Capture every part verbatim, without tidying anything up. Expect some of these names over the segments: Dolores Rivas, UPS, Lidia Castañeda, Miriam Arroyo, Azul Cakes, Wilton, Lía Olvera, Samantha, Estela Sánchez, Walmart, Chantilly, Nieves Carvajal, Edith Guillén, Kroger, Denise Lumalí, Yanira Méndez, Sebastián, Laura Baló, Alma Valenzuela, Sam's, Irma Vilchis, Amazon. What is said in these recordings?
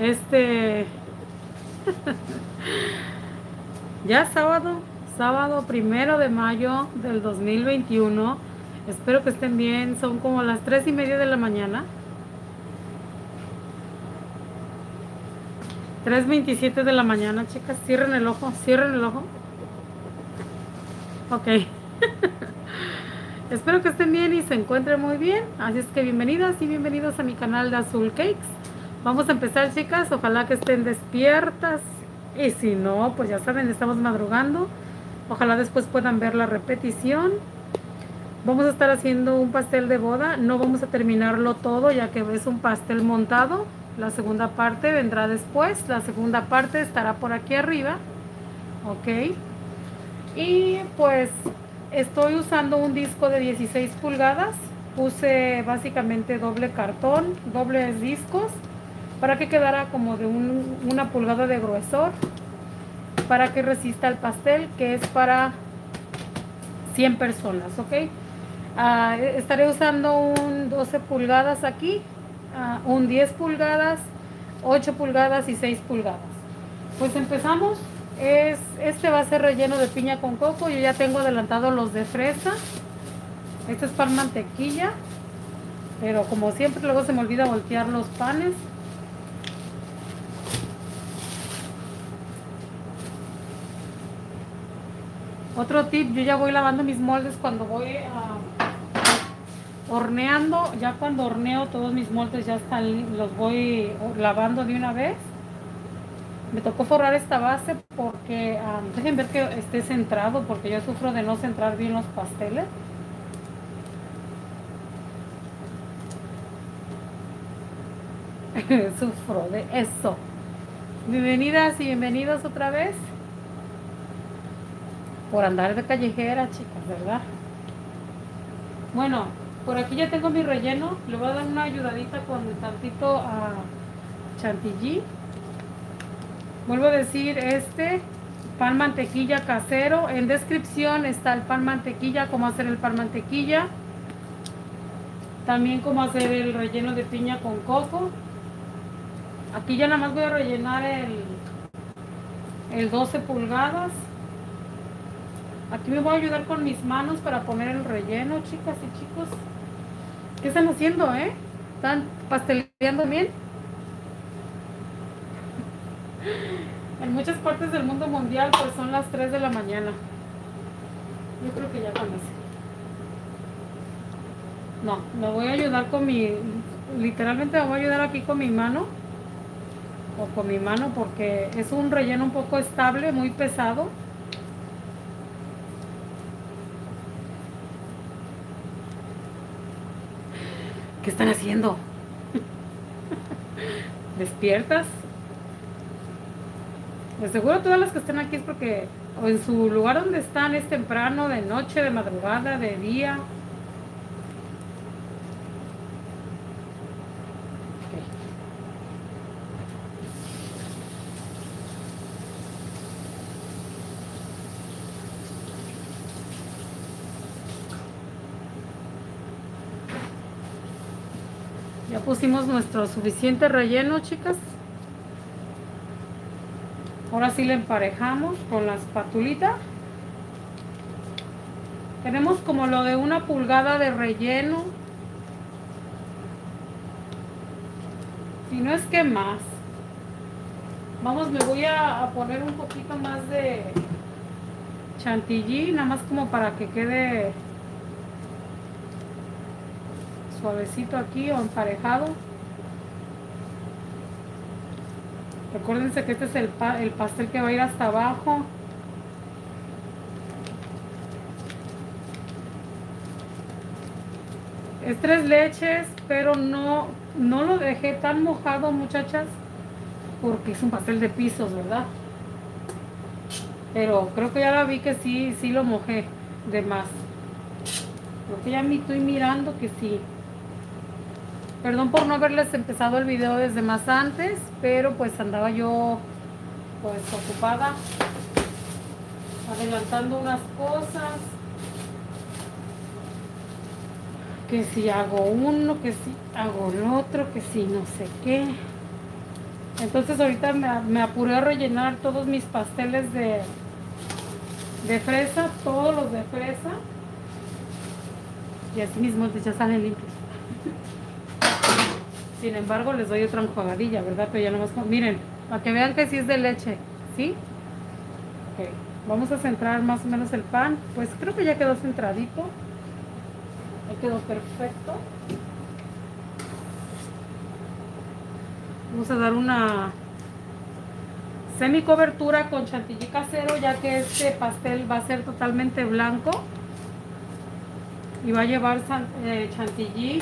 Este... ya sábado, sábado primero de mayo del dos mil veintiuno. Espero que estén bien. Son como las tres y media de la mañana. tres veintisiete de la mañana, chicas. Cierren el ojo, cierren el ojo. Ok. Espero que estén bien y se encuentren muy bien. Así es que bienvenidas y bienvenidos a mi canal de Azul Cakes. Vamos a empezar, chicas. Ojalá que estén despiertas. Y si no, pues ya saben, estamos madrugando. Ojalá después puedan ver la repetición. Vamos a estar haciendo un pastel de boda. No vamos a terminarlo todo, ya que es un pastel montado. La segunda parte vendrá después. La segunda parte estará por aquí arriba. Ok. Y pues estoy usando un disco de dieciséis pulgadas. Puse básicamente doble cartón, dobles discos, para que quedara como de un, una pulgada de gruesor, para que resista el pastel, que es para cien personas, ¿ok? Uh, estaré usando un doce pulgadas aquí, uh, un diez pulgadas, ocho pulgadas y seis pulgadas. Pues empezamos. Es, este va a ser relleno de piña con coco. Yo ya tengo adelantado los de fresa. Este es pan mantequilla, pero como siempre luego se me olvida voltear los panes. Otro tip, yo ya voy lavando mis moldes cuando voy uh, horneando. Ya cuando horneo, todos mis moldes ya están, los voy lavando de una vez. Me tocó forrar esta base porque, um, dejen ver que esté centrado, porque yo sufro de no centrar bien los pasteles. Sufro de eso. Bienvenidas y bienvenidos otra vez. Por andar de callejera, chicas, ¿verdad? Bueno, por aquí ya tengo mi relleno. Le voy a dar una ayudadita con tantito a uh, chantilly. Vuelvo a decir, este pan mantequilla casero. En descripción está el pan mantequilla, cómo hacer el pan mantequilla. También cómo hacer el relleno de piña con coco. Aquí ya nada más voy a rellenar el, el doce pulgadas. Aquí me voy a ayudar con mis manos para poner el relleno, chicas y chicos. ¿Qué están haciendo, eh? ¿Están pasteleando bien? En muchas partes del mundo mundial, pues son las tres de la mañana. Yo creo que ya conoce. No, me voy a ayudar con mi... Literalmente me voy a ayudar aquí con mi mano. O con mi mano, porque es un relleno un poco estable, muy pesado. ¿Qué están haciendo? ¿Despiertas? Pues seguro todas las que están aquí es porque o en su lugar donde están es temprano, de noche, de madrugada, de día. Ya pusimos nuestro suficiente relleno, chicas. Ahora sí le emparejamos con la espatulita. Tenemos como lo de una pulgada de relleno. Si no es que más. Vamos, me voy a, a poner un poquito más de chantilly, nada más como para que quede... suavecito aquí o emparejado. Recuérdense que este es el, pa el pastel que va a ir hasta abajo. Es tres leches, pero no, no lo dejé tan mojado, muchachas, porque es un pastel de pisos, ¿verdad? Pero creo que ya la vi que sí, sí lo mojé de más. Creo que ya me estoy mirando que sí. Perdón por no haberles empezado el video desde más antes, pero pues andaba yo pues ocupada adelantando unas cosas. Que si hago uno, que si hago el otro, que si no sé qué. Entonces ahorita me, me apuré a rellenar todos mis pasteles de, de fresa, todos los de fresa. Y así mismo ya salen limpios. Sin embargo, les doy otra enjuagadilla, ¿verdad? Pero ya nomás, miren, para que vean que sí es de leche, ¿sí? Ok, vamos a centrar más o menos el pan. Pues creo que ya quedó centradito. Ahí quedó perfecto. Vamos a dar una semi cobertura con chantilly casero, ya que este pastel va a ser totalmente blanco y va a llevar chantilly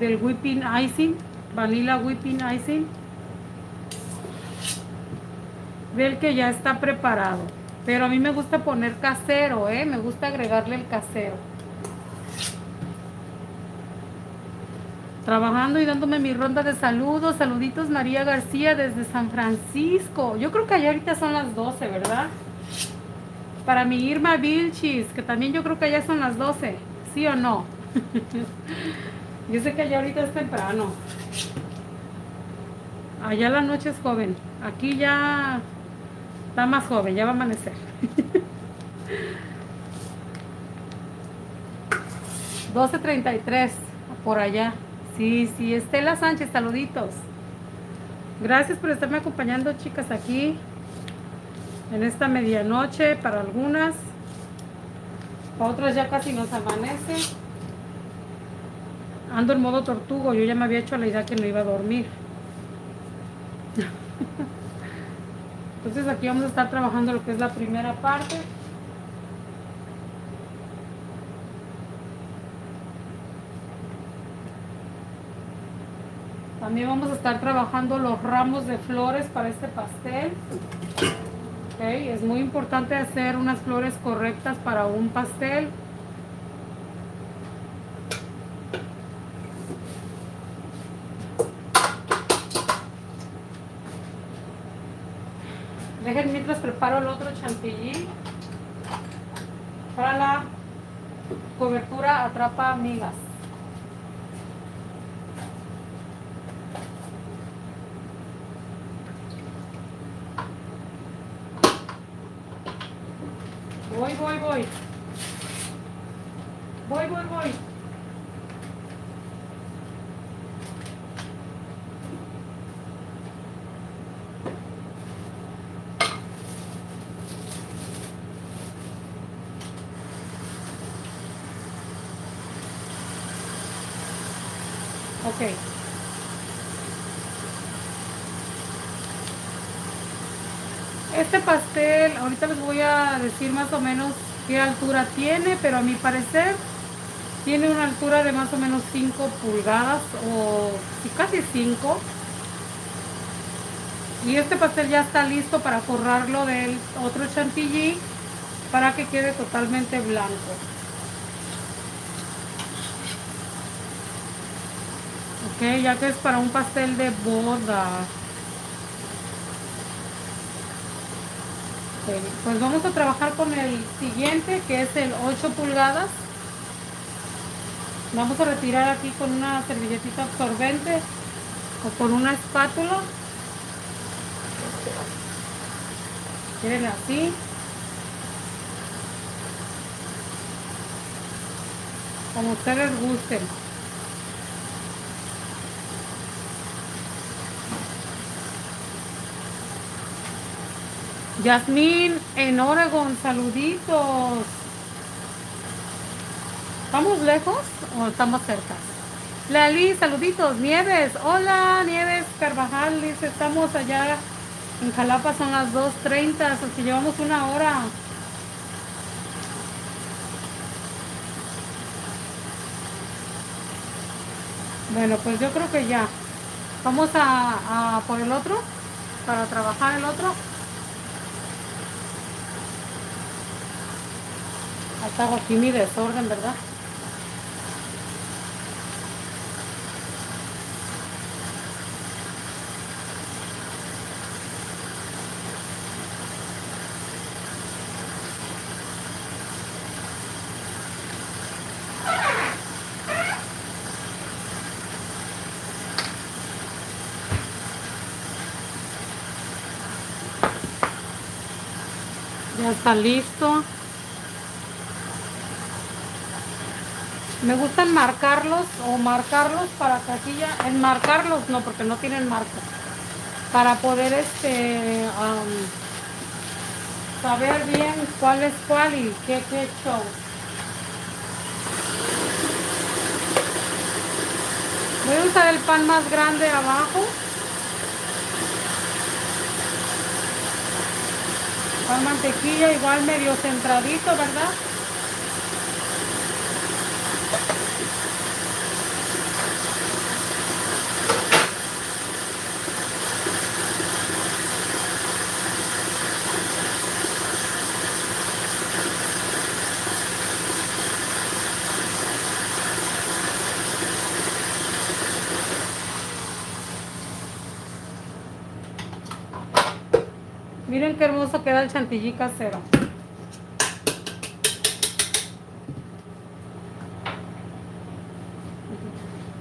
del whipping icing, vanilla whipping icing, del que ya está preparado, pero a mí me gusta poner casero, ¿eh? Me gusta agregarle el casero. Trabajando y dándome mi ronda de saludos. Saluditos María García desde San Francisco. Yo creo que allá ahorita son las doce, ¿verdad? Para mi Irma Vilchis, que también yo creo que allá son las doce. ¿Sí o no? Yo sé que allá ahorita es temprano. Allá la noche es joven. Aquí ya está más joven, ya va a amanecer. doce treinta y tres por allá. Sí, sí, Estela Sánchez, saluditos. Gracias por estarme acompañando, chicas, aquí en esta medianoche. Para algunas, para otras ya casi nos amanece. Ando en modo tortugo, yo ya me había hecho la idea que no iba a dormir. Entonces aquí vamos a estar trabajando lo que es la primera parte. También vamos a estar trabajando los ramos de flores para este pastel. Okay, es muy importante hacer unas flores correctas para un pastel. Dejen mientras preparo el otro chantilly para la cobertura atrapa migas. Voy, voy, voy. Voy, voy, voy. Ok. Este pastel, ahorita les voy a decir más o menos qué altura tiene, pero a mi parecer tiene una altura de más o menos cinco pulgadas o casi cinco. Y este pastel ya está listo para forrarlo del otro chantilly para que quede totalmente blanco. Ok, ya que es para un pastel de boda. Pues vamos a trabajar con el siguiente, que es el ocho pulgadas. Vamos a retirar aquí con una servilletita absorbente o con una espátula. Miren, así. Como ustedes gusten. Yasmín en Oregon, saluditos. ¿Estamos lejos o estamos cerca? Lali, saluditos. Nieves, hola Nieves Carvajal, dice, estamos allá en Jalapa, son las dos treinta, así que llevamos una hora. Bueno, pues yo creo que ya. Vamos a, a por el otro, para trabajar el otro. Hasta aquí mi desorden, ¿verdad? Ya está listo. Me gusta enmarcarlos o marcarlos para que así ya... Enmarcarlos no, porque no tienen marca. Para poder este um, saber bien cuál es cuál y qué, qué show. Voy a usar el pan más grande abajo. Con mantequilla igual medio centradito, ¿verdad? Miren qué hermoso queda el chantilly casero.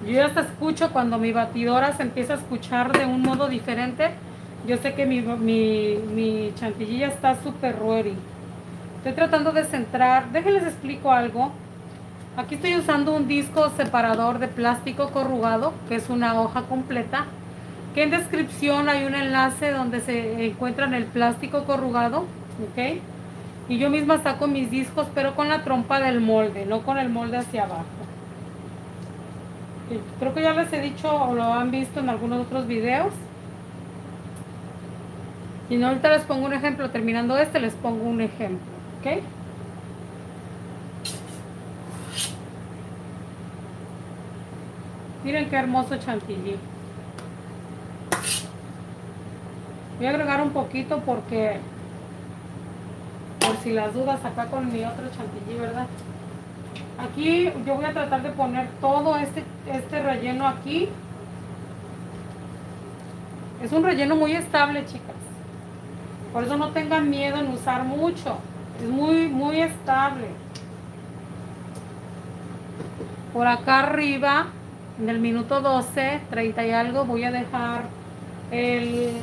Yo ya hasta escucho cuando mi batidora se empieza a escuchar de un modo diferente. Yo sé que mi, mi, mi chantilly ya está súper ready. Estoy tratando de centrar. Déjenles explico algo. Aquí estoy usando un disco separador de plástico corrugado, que es una hoja completa. Aquí en descripción hay un enlace donde se encuentran el plástico corrugado, ¿ok? Y yo misma saco mis discos, pero con la trompa del molde, no con el molde hacia abajo. Creo que ya les he dicho o lo han visto en algunos otros videos. Y no, ahorita les pongo un ejemplo, terminando este les pongo un ejemplo, ¿ok? Miren qué hermoso chantilly. Voy a agregar un poquito porque, por si las dudas, acá con mi otro chantilly, ¿verdad? Aquí yo voy a tratar de poner todo este, este relleno aquí. Es un relleno muy estable, chicas. Por eso no tengan miedo en usar mucho. Es muy, muy estable. Por acá arriba, en el minuto doce, treinta y algo, voy a dejar el...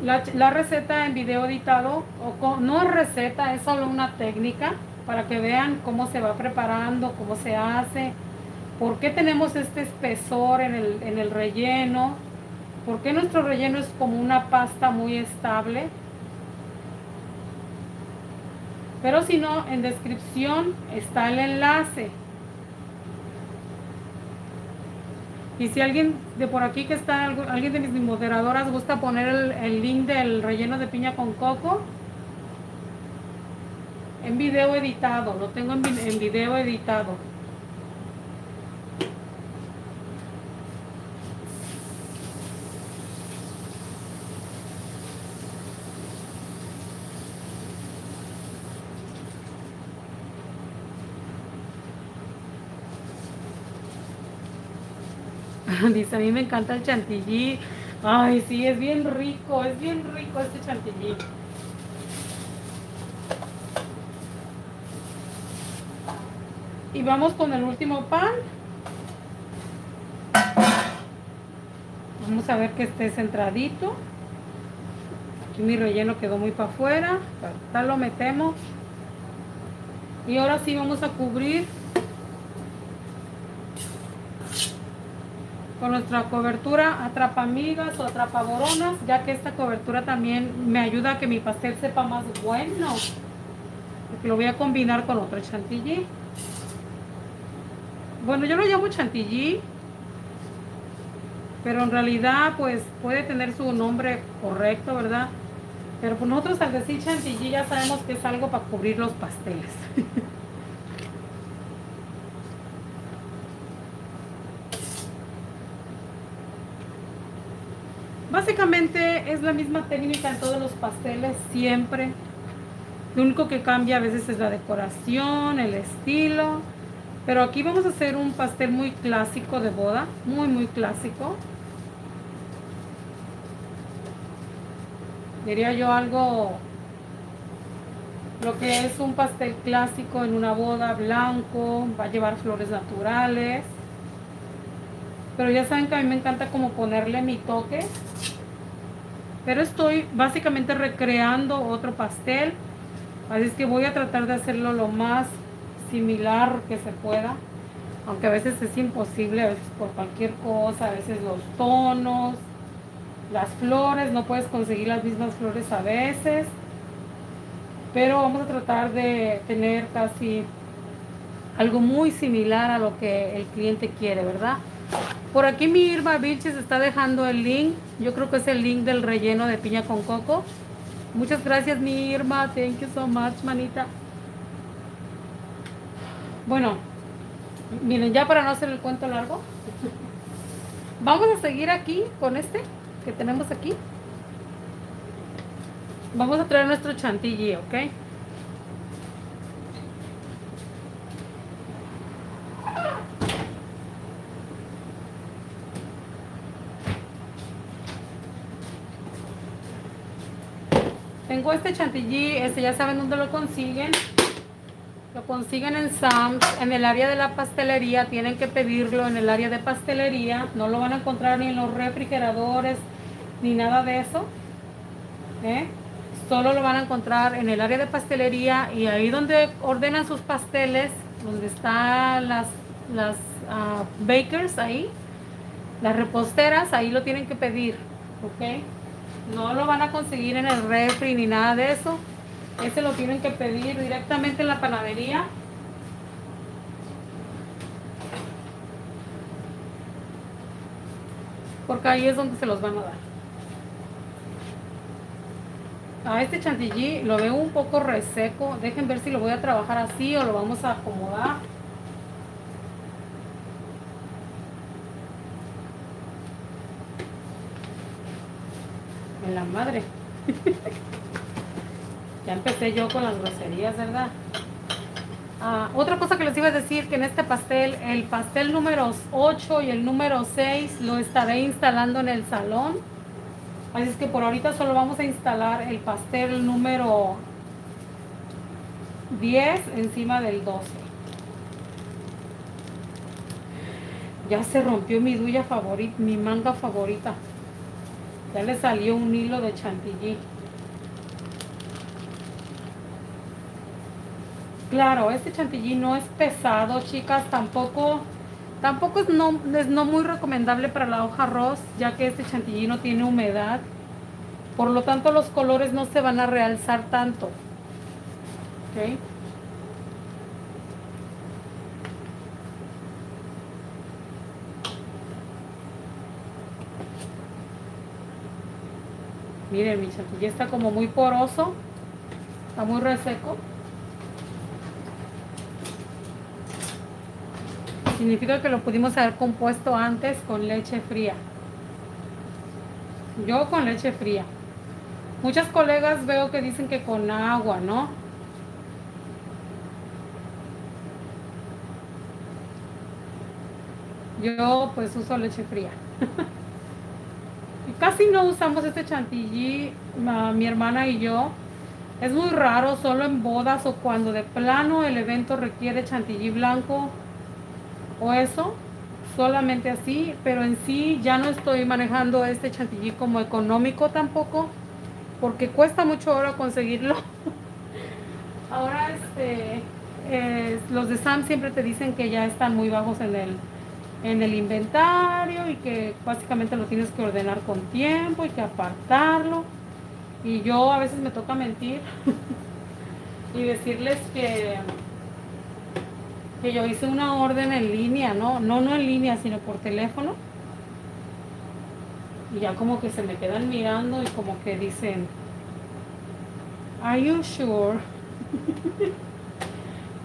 La, la receta en video editado, o con, no es receta, es solo una técnica para que vean cómo se va preparando, cómo se hace, por qué tenemos este espesor en el, en el relleno, por qué nuestro relleno es como una pasta muy estable. Pero si no, en descripción está el enlace. Y si alguien de por aquí que está, alguien de mis moderadoras gusta poner el, el link del relleno de piña con coco en video editado, lo tengo en, en video editado. Dice, a mí me encanta el chantilly. Ay, sí, es bien rico, es bien rico este chantilly. Y vamos con el último pan. Vamos a ver que esté centradito. Aquí mi relleno quedó muy para afuera. Acá lo metemos. Y ahora sí vamos a cubrir con nuestra cobertura atrapamigas o atrapaboronas, ya que esta cobertura también me ayuda a que mi pastel sepa más bueno, porque lo voy a combinar con otro chantilly. Bueno, yo lo llamo chantilly, pero en realidad pues puede tener su nombre correcto, ¿verdad? Pero nosotros al decir chantilly ya sabemos que es algo para cubrir los pasteles. Básicamente es la misma técnica en todos los pasteles, siempre. Lo único que cambia a veces es la decoración, el estilo. Pero aquí vamos a hacer un pastel muy clásico de boda, muy muy clásico. Diría yo algo, lo que es un pastel clásico en una boda, blanco, va a llevar flores naturales. Pero ya saben que a mí me encanta como ponerle mi toque. Pero estoy básicamente recreando otro pastel. Así es que voy a tratar de hacerlo lo más similar que se pueda, aunque a veces es imposible, a veces por cualquier cosa, a veces los tonos, las flores, no puedes conseguir las mismas flores a veces, pero vamos a tratar de tener casi algo muy similar a lo que el cliente quiere, ¿verdad? Por aquí mi Irma Vilches está dejando el link, yo creo que es el link del relleno de piña con coco. Muchas gracias, mi Irma, thank you so much, manita. Bueno, miren, ya para no hacer el cuento largo, vamos a seguir aquí con este que tenemos aquí. Vamos a traer nuestro chantilly, ¿ok? Tengo este chantilly, este ya saben dónde lo consiguen. Lo consiguen en Sam's, en el área de la pastelería, tienen que pedirlo en el área de pastelería. No lo van a encontrar ni en los refrigeradores, ni nada de eso. ¿Eh? Solo lo van a encontrar en el área de pastelería, y ahí donde ordenan sus pasteles, donde están las, las uh, bakers ahí, las reposteras, ahí lo tienen que pedir, ¿ok? No lo van a conseguir en el refri ni nada de eso. Este lo tienen que pedir directamente en la panadería. Porque ahí es donde se los van a dar. A este chantilly lo veo un poco reseco. Dejen ver si lo voy a trabajar así o lo vamos a acomodar. En la madre. Ya empecé yo con las groserías, ¿verdad? Ah, otra cosa que les iba a decir, que en este pastel, el pastel número ocho y el número seis lo estaré instalando en el salón. Así es que por ahorita solo vamos a instalar el pastel número diez encima del doce. Ya se rompió mi duya favorita, mi manga favorita. Ya le salió un hilo de chantilly. Claro, este chantilly no es pesado, chicas, tampoco, tampoco es no, es no muy recomendable para la hoja arroz, ya que este chantilly no tiene humedad, por lo tanto los colores no se van a realzar tanto, ¿ok? Miren, mi chantilly está como muy poroso, está muy reseco. Significa que lo pudimos haber compuesto antes con leche fría. Yo con leche fría. Muchas colegas veo que dicen que con agua, ¿no? Yo pues uso leche fría. Casi no usamos este chantilly, mi hermana y yo. Es muy raro, solo en bodas o cuando de plano el evento requiere chantilly blanco. O eso, solamente así, pero en sí ya no estoy manejando este chantilly como económico tampoco, porque cuesta mucho ahora conseguirlo. Ahora este, eh, los de Sam siempre te dicen que ya están muy bajos en el, en el inventario y que básicamente lo tienes que ordenar con tiempo y que apartarlo. Y yo a veces me toca mentir y decirles que... que yo hice una orden en línea, ¿no? No, no en línea, sino por teléfono. Y ya como que se me quedan mirando y como que dicen, "Are you sure?"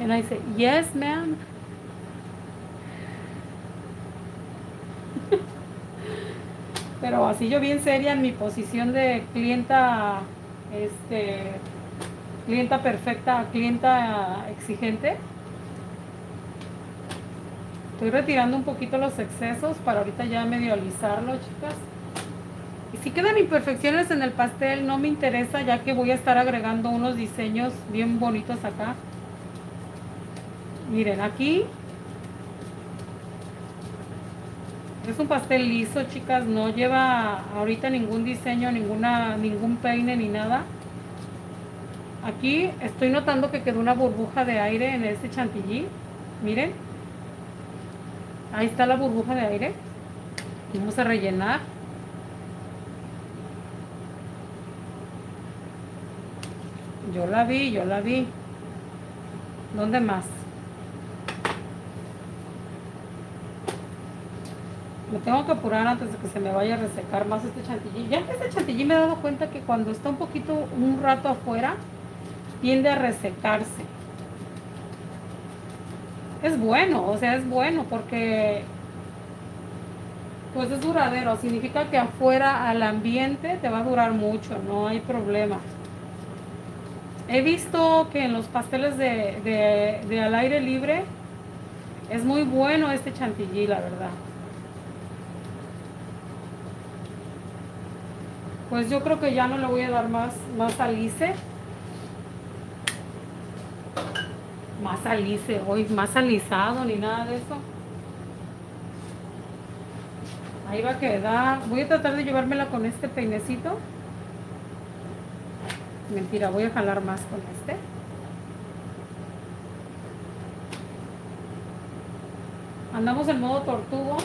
And I say, "Yes, ma'am." Pero así yo bien seria en mi posición de clienta, este, clienta perfecta, clienta exigente. Estoy retirando un poquito los excesos para ahorita ya medio alisarlo, chicas. Y si quedan imperfecciones en el pastel, no me interesa, ya que voy a estar agregando unos diseños bien bonitos acá. Miren, aquí es un pastel liso, chicas. No lleva ahorita ningún diseño, ninguna, ningún peine ni nada. Aquí estoy notando que quedó una burbuja de aire en este chantilly. Miren. Ahí está la burbuja de aire. Vamos a rellenar. Yo la vi, yo la vi. ¿Dónde más? Me tengo que apurar antes de que se me vaya a resecar más este chantilly. Ya que este chantilly me he dado cuenta que cuando está un poquito, un rato afuera, tiende a resecarse. Es bueno, o sea, es bueno porque pues es duradero. Significa que afuera al ambiente te va a durar mucho, no hay problema. He visto que en los pasteles de, de, de al aire libre es muy bueno este chantilly, la verdad. Pues yo creo que ya no le voy a dar más, más alice. Más alice, hoy más alisado ni nada de eso. Ahí va a quedar. Voy a tratar de llevármela con este peinecito. Mentira, voy a jalar más con este. Andamos en modo tortugo.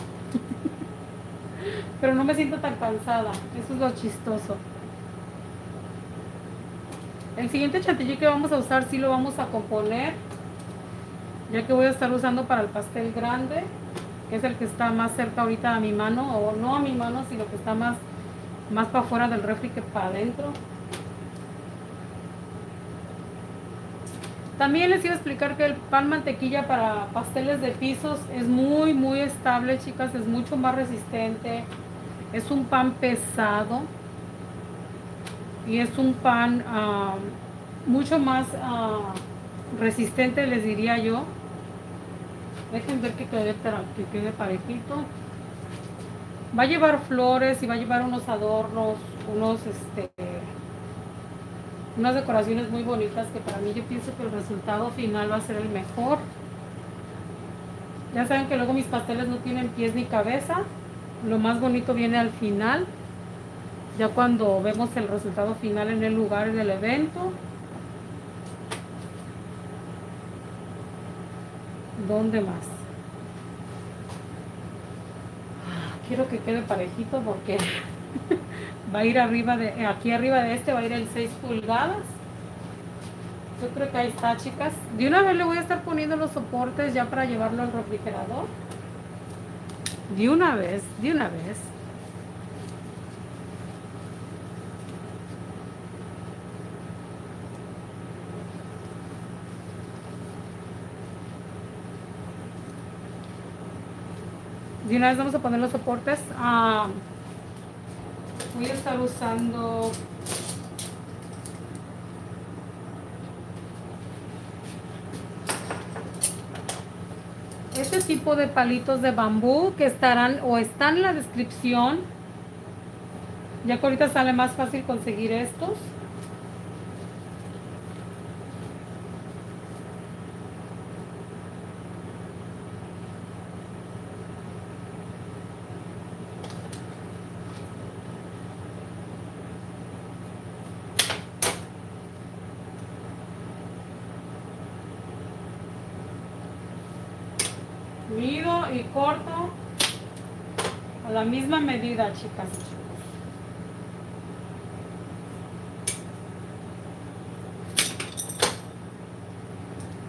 Pero no me siento tan cansada. Eso es lo chistoso. El siguiente chantilly que vamos a usar sí lo vamos a componer, ya que voy a estar usando para el pastel grande, que es el que está más cerca ahorita a mi mano, o no a mi mano, sino que está más, más para fuera del refri que para adentro. También les iba a explicar que el pan mantequilla para pasteles de pisos es muy, muy estable, chicas. Es mucho más resistente. Es un pan pesado. Y es un pan uh, mucho más uh, resistente, les diría yo. Dejen ver que quede, que quede parejito. Va a llevar flores y va a llevar unos adornos, unos... este unas decoraciones muy bonitas que para mí yo pienso que el resultado final va a ser el mejor. Ya saben que luego mis pasteles no tienen pies ni cabeza. Lo más bonito viene al final. Ya cuando vemos el resultado final en el lugar del evento. ¿Dónde más? Quiero que quede parejito porque... va a ir arriba de, aquí arriba de este va a ir el seis pulgadas. Yo creo que ahí está, chicas. De una vez le voy a estar poniendo los soportes ya para llevarlo al refrigerador. De una vez, de una vez. De una vez vamos a poner los soportes. Ah, voy a estar usando este tipo de palitos de bambú que estarán o están en la descripción, ya que ahorita sale más fácil conseguir estos. Mido y corto a la misma medida, chicas.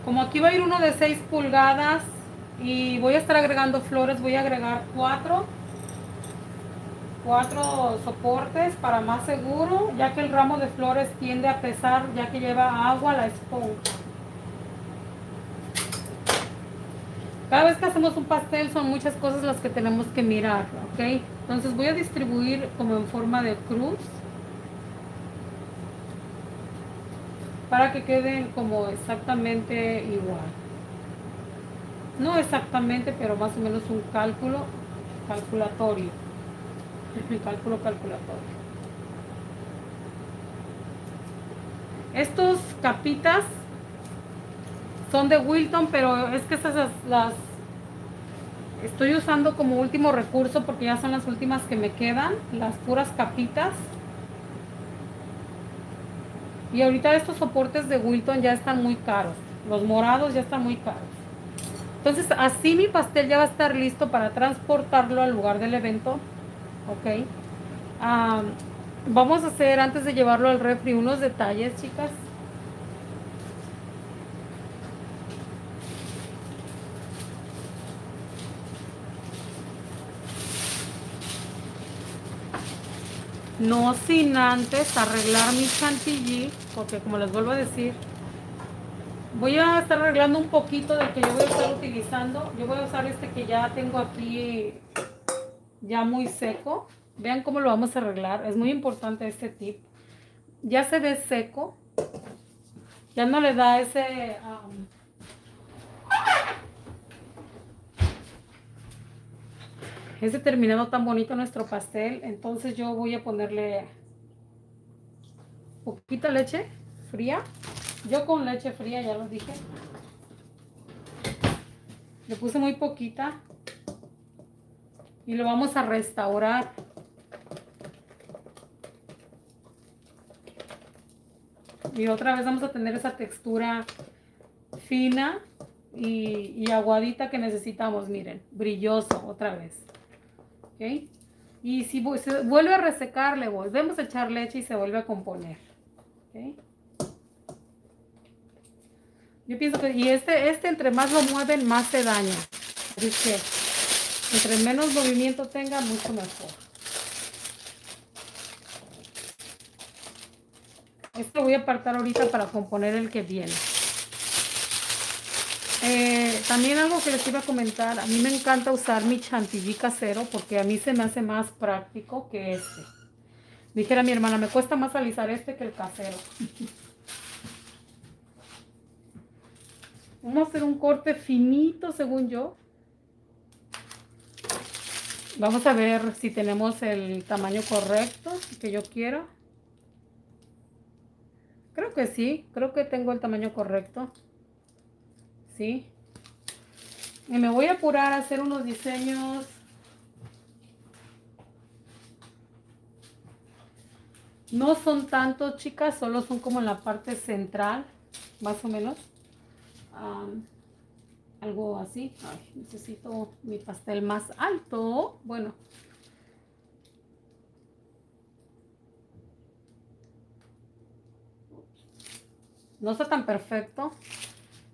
Como aquí va a ir uno de seis pulgadas y voy a estar agregando flores, voy a agregar cuatro cuatro soportes para más seguro, ya que el ramo de flores tiende a pesar, ya que lleva agua la esponja. Cada vez que hacemos un pastel son muchas cosas las que tenemos que mirar, ¿ok? Entonces voy a distribuir como en forma de cruz para que queden como exactamente igual. No exactamente, pero más o menos un cálculo calculatorio. Un cálculo calculatorio. Estos capitas son de Wilton, pero es que esas las estoy usando como último recurso porque ya son las últimas que me quedan, las puras capitas. Y ahorita estos soportes de Wilton ya están muy caros. Los morados ya están muy caros. Entonces, así mi pastel ya va a estar listo para transportarlo al lugar del evento. Ok. Um, vamos a hacer, antes de llevarlo al refri, unos detalles, chicas. No sin antes arreglar mi chantilly, porque como les vuelvo a decir, voy a estar arreglando un poquito del que yo voy a estar utilizando. Yo voy a usar este que ya tengo aquí, ya muy seco. Vean cómo lo vamos a arreglar. Es muy importante este tip. Ya se ve seco. Ya no le da ese... Um, ese terminado tan bonito nuestro pastel. Entonces yo voy a ponerle poquita leche fría. Yo con leche fría, ya los dije. Le puse muy poquita. Y lo vamos a restaurar. Y otra vez vamos a tener esa textura fina y, y aguadita que necesitamos. Miren, brilloso otra vez. ¿Okay? Y si se vuelve a resecar, le volvemos a echar leche y se vuelve a componer. ¿Okay? Yo pienso que, y este, este entre más lo mueven, más se daña. Así es que entre menos movimiento tenga, mucho mejor. Este voy a apartar ahorita para componer el que viene. Eh, también algo que les iba a comentar, a mí me encanta usar mi chantilly casero porque a mí se me hace más práctico que este. Dijera mi hermana, me cuesta más alisar este que el casero. Vamos a hacer un corte finito, según yo. Vamos a ver si tenemos el tamaño correcto que yo quiero. Creo que sí, creo que tengo el tamaño correcto. ¿Sí? Y me voy a apurar a hacer unos diseños. No son tantos, chicas, solo son como en la parte central, más o menos. Um, algo así. Ay, necesito mi pastel más alto. Bueno. No está tan perfecto.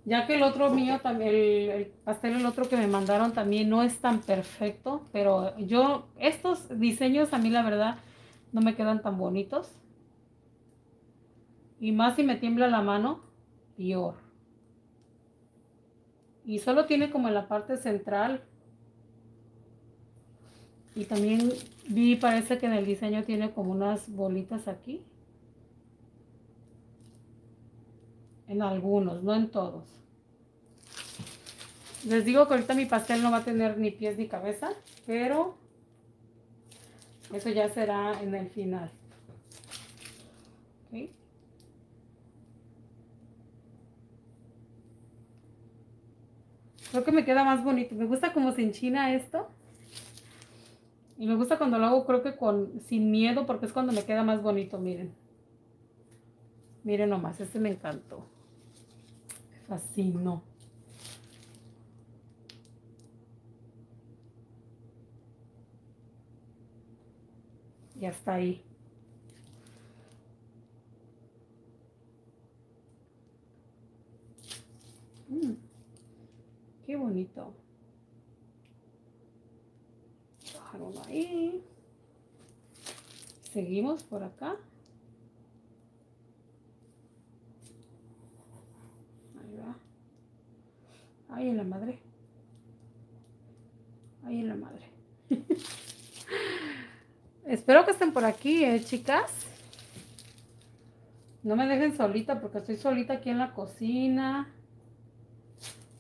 Ya que el otro mío también, el, el pastel, el otro que me mandaron también no es tan perfecto, pero yo, estos diseños a mí la verdad no me quedan tan bonitos. Y más si me tiembla la mano, peor. Y solo tiene como en la parte central. Y también vi, parece que en el diseño tiene como unas bolitas aquí. En algunos, no en todos. Les digo que ahorita mi pastel no va a tener ni pies ni cabeza, pero eso ya será en el final. ¿Okay? Creo que me queda más bonito. Me gusta como se enchina esto. Y me gusta cuando lo hago, creo que con sin miedo, porque es cuando me queda más bonito, miren. Miren nomás, este me encantó. Fascinó. Ya está ahí. Mm, qué bonito. Bajaron ahí. Seguimos por acá. Ay, en la madre. Ay, en la madre. Espero que estén por aquí, ¿eh, chicas? No me dejen solita porque estoy solita aquí en la cocina.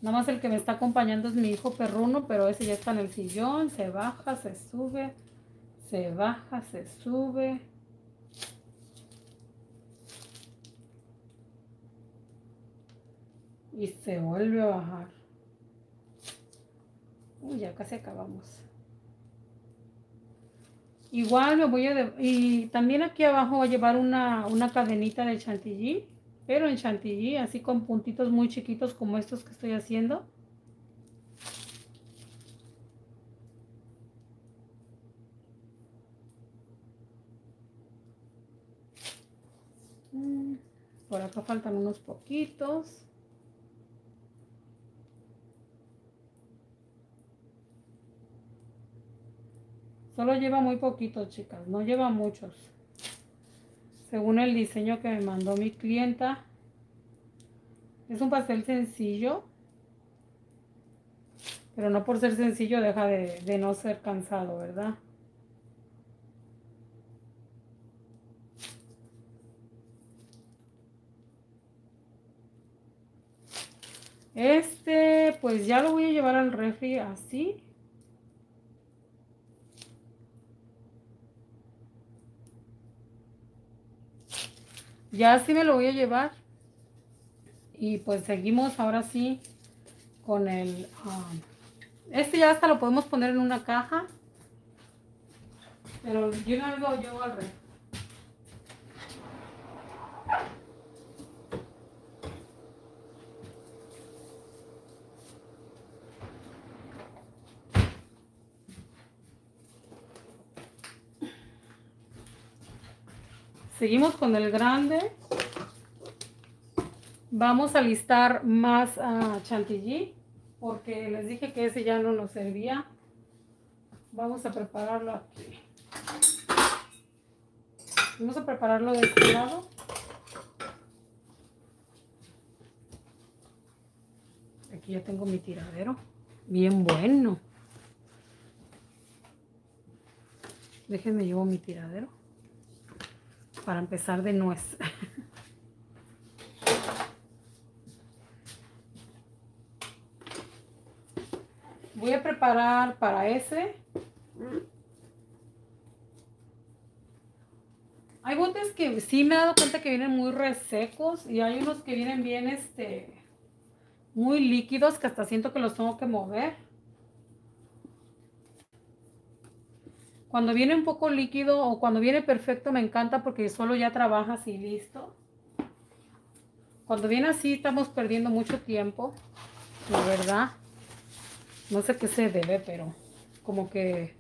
Nada más el que me está acompañando es mi hijo perruno, pero ese ya está en el sillón. Se baja, se sube. Se baja, se sube. Y se vuelve a bajar. Uy, ya casi acabamos. Igual me voy a... Y también aquí abajo voy a llevar una, una cadenita de chantilly, pero en chantilly, así con puntitos muy chiquitos como estos que estoy haciendo. Por acá faltan unos poquitos. Solo lleva muy poquitos, chicas, no lleva muchos. Según el diseño que me mandó mi clienta. Es un pastel sencillo. Pero no por ser sencillo deja de, de no ser cansado, ¿verdad? Este, pues ya lo voy a llevar al refri así. Ya así me lo voy a llevar. Y pues seguimos ahora sí con el... Um, este ya hasta lo podemos poner en una caja. Pero yo no lo llevo al refri. Seguimos con el grande. Vamos a listar más uh, chantilly, porque les dije que ese ya no nos servía. Vamos a prepararlo aquí. Vamos a prepararlo de este lado. Aquí ya tengo mi tiradero. Bien bueno. Déjenme llevo mi tiradero. Para empezar de nuez. Voy a preparar para ese. Hay botes que sí me he dado cuenta que vienen muy resecos. Y hay unos que vienen bien este muy líquidos que hasta siento que los tengo que mover. Cuando viene un poco líquido o cuando viene perfecto me encanta porque solo ya trabajas y listo. Cuando viene así estamos perdiendo mucho tiempo, la verdad. No sé qué se debe, pero como que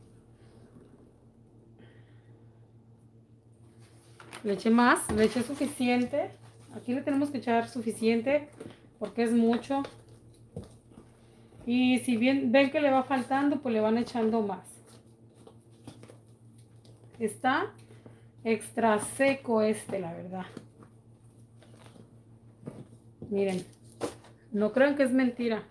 le eché más, le eché suficiente. Aquí le tenemos que echar suficiente porque es mucho. Y si bien ven que le va faltando, pues le van echando más. Está extra seco este, la verdad. Miren, no crean que es mentira.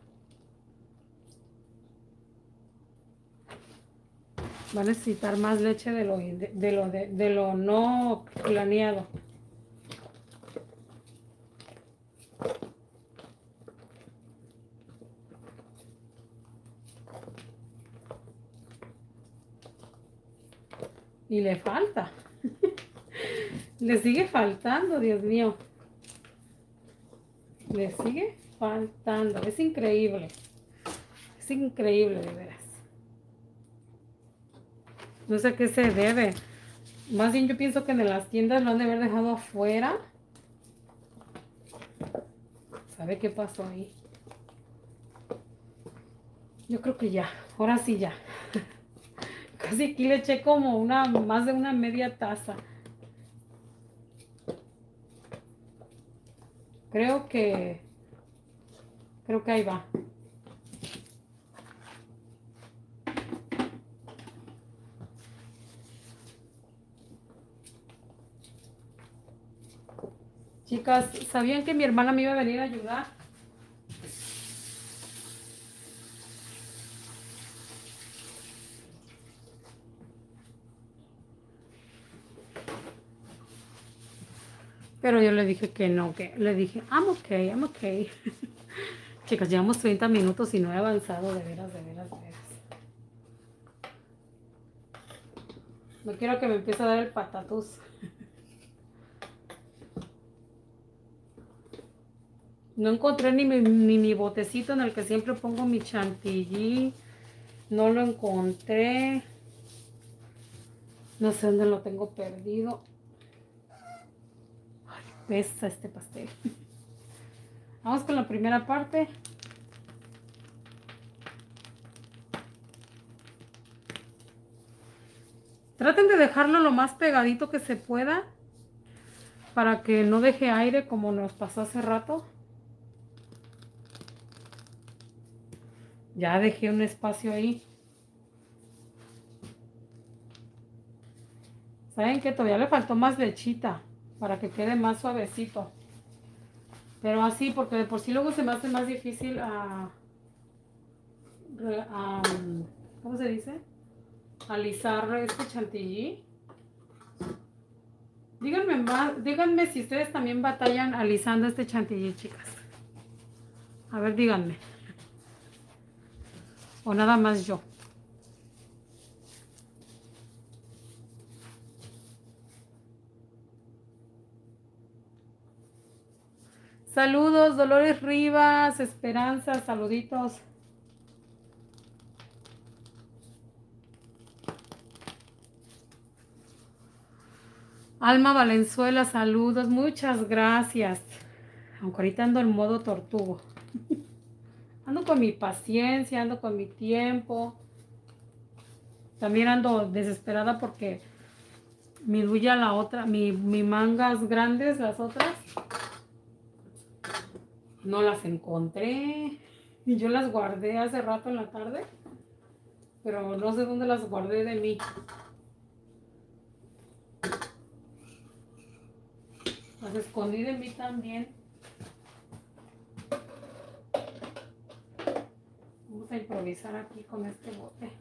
Va a necesitar más leche de lo, de, de lo, de, de lo no planeado. Y le falta. Le sigue faltando, Dios mío. Le sigue faltando. Es increíble. Es increíble, de veras. No sé a qué se debe. Más bien yo pienso que en las tiendas lo han de haber dejado afuera. ¿Sabe qué pasó ahí? Yo creo que ya. Ahora sí ya. Casi aquí le eché como una, más de una media taza. Creo que, creo que ahí va. Chicas, ¿sabían que mi hermana me iba a venir a ayudar? Pero yo le dije que no, que le dije, I'm okay, I'm okay. Chicas, llevamos treinta minutos y no he avanzado, de veras, de veras, de veras. No quiero que me empiece a dar el patatús. No encontré ni mi, ni mi botecito en el que siempre pongo mi chantilly. No lo encontré. No sé dónde lo tengo perdido. Ay, pesa este pastel. Vamos con la primera parte. Traten de dejarlo lo más pegadito que se pueda, para que no deje aire como nos pasó hace rato. Ya dejé un espacio ahí. Saben que todavía le faltó más lechita para que quede más suavecito. Pero así, porque de por sí luego se me hace más difícil a, a ¿cómo se dice? Alisar este chantilly. Díganme, más, díganme si ustedes también batallan alisando este chantilly, chicas. A ver, díganme. O nada más yo. Saludos, Dolores Rivas, Esperanza, saluditos. Alma Valenzuela, saludos, muchas gracias. Aunque ahorita ando en modo tortugo. Ando con mi paciencia, ando con mi tiempo. También ando desesperada porque mi duya, la otra, mi, mi mangas grandes, las otras, no las encontré. Y yo las guardé hace rato en la tarde, pero no sé dónde las guardé de mí. Las escondí de mí también. Vamos a improvisar aquí con este bote.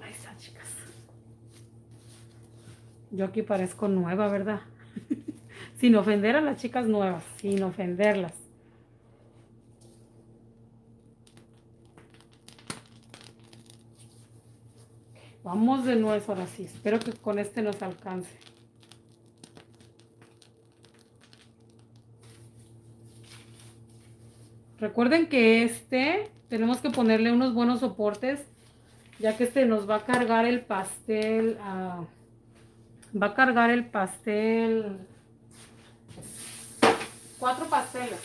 Ahí está, chicas. Yo aquí parezco nueva, ¿verdad? Sin ofender a las chicas nuevas, sin ofenderlas. Vamos de nuevo, ahora sí. Espero que con este nos alcance. Recuerden que este tenemos que ponerle unos buenos soportes, ya que este nos va a cargar el pastel. Uh, va a cargar el pastel... Cuatro pasteles.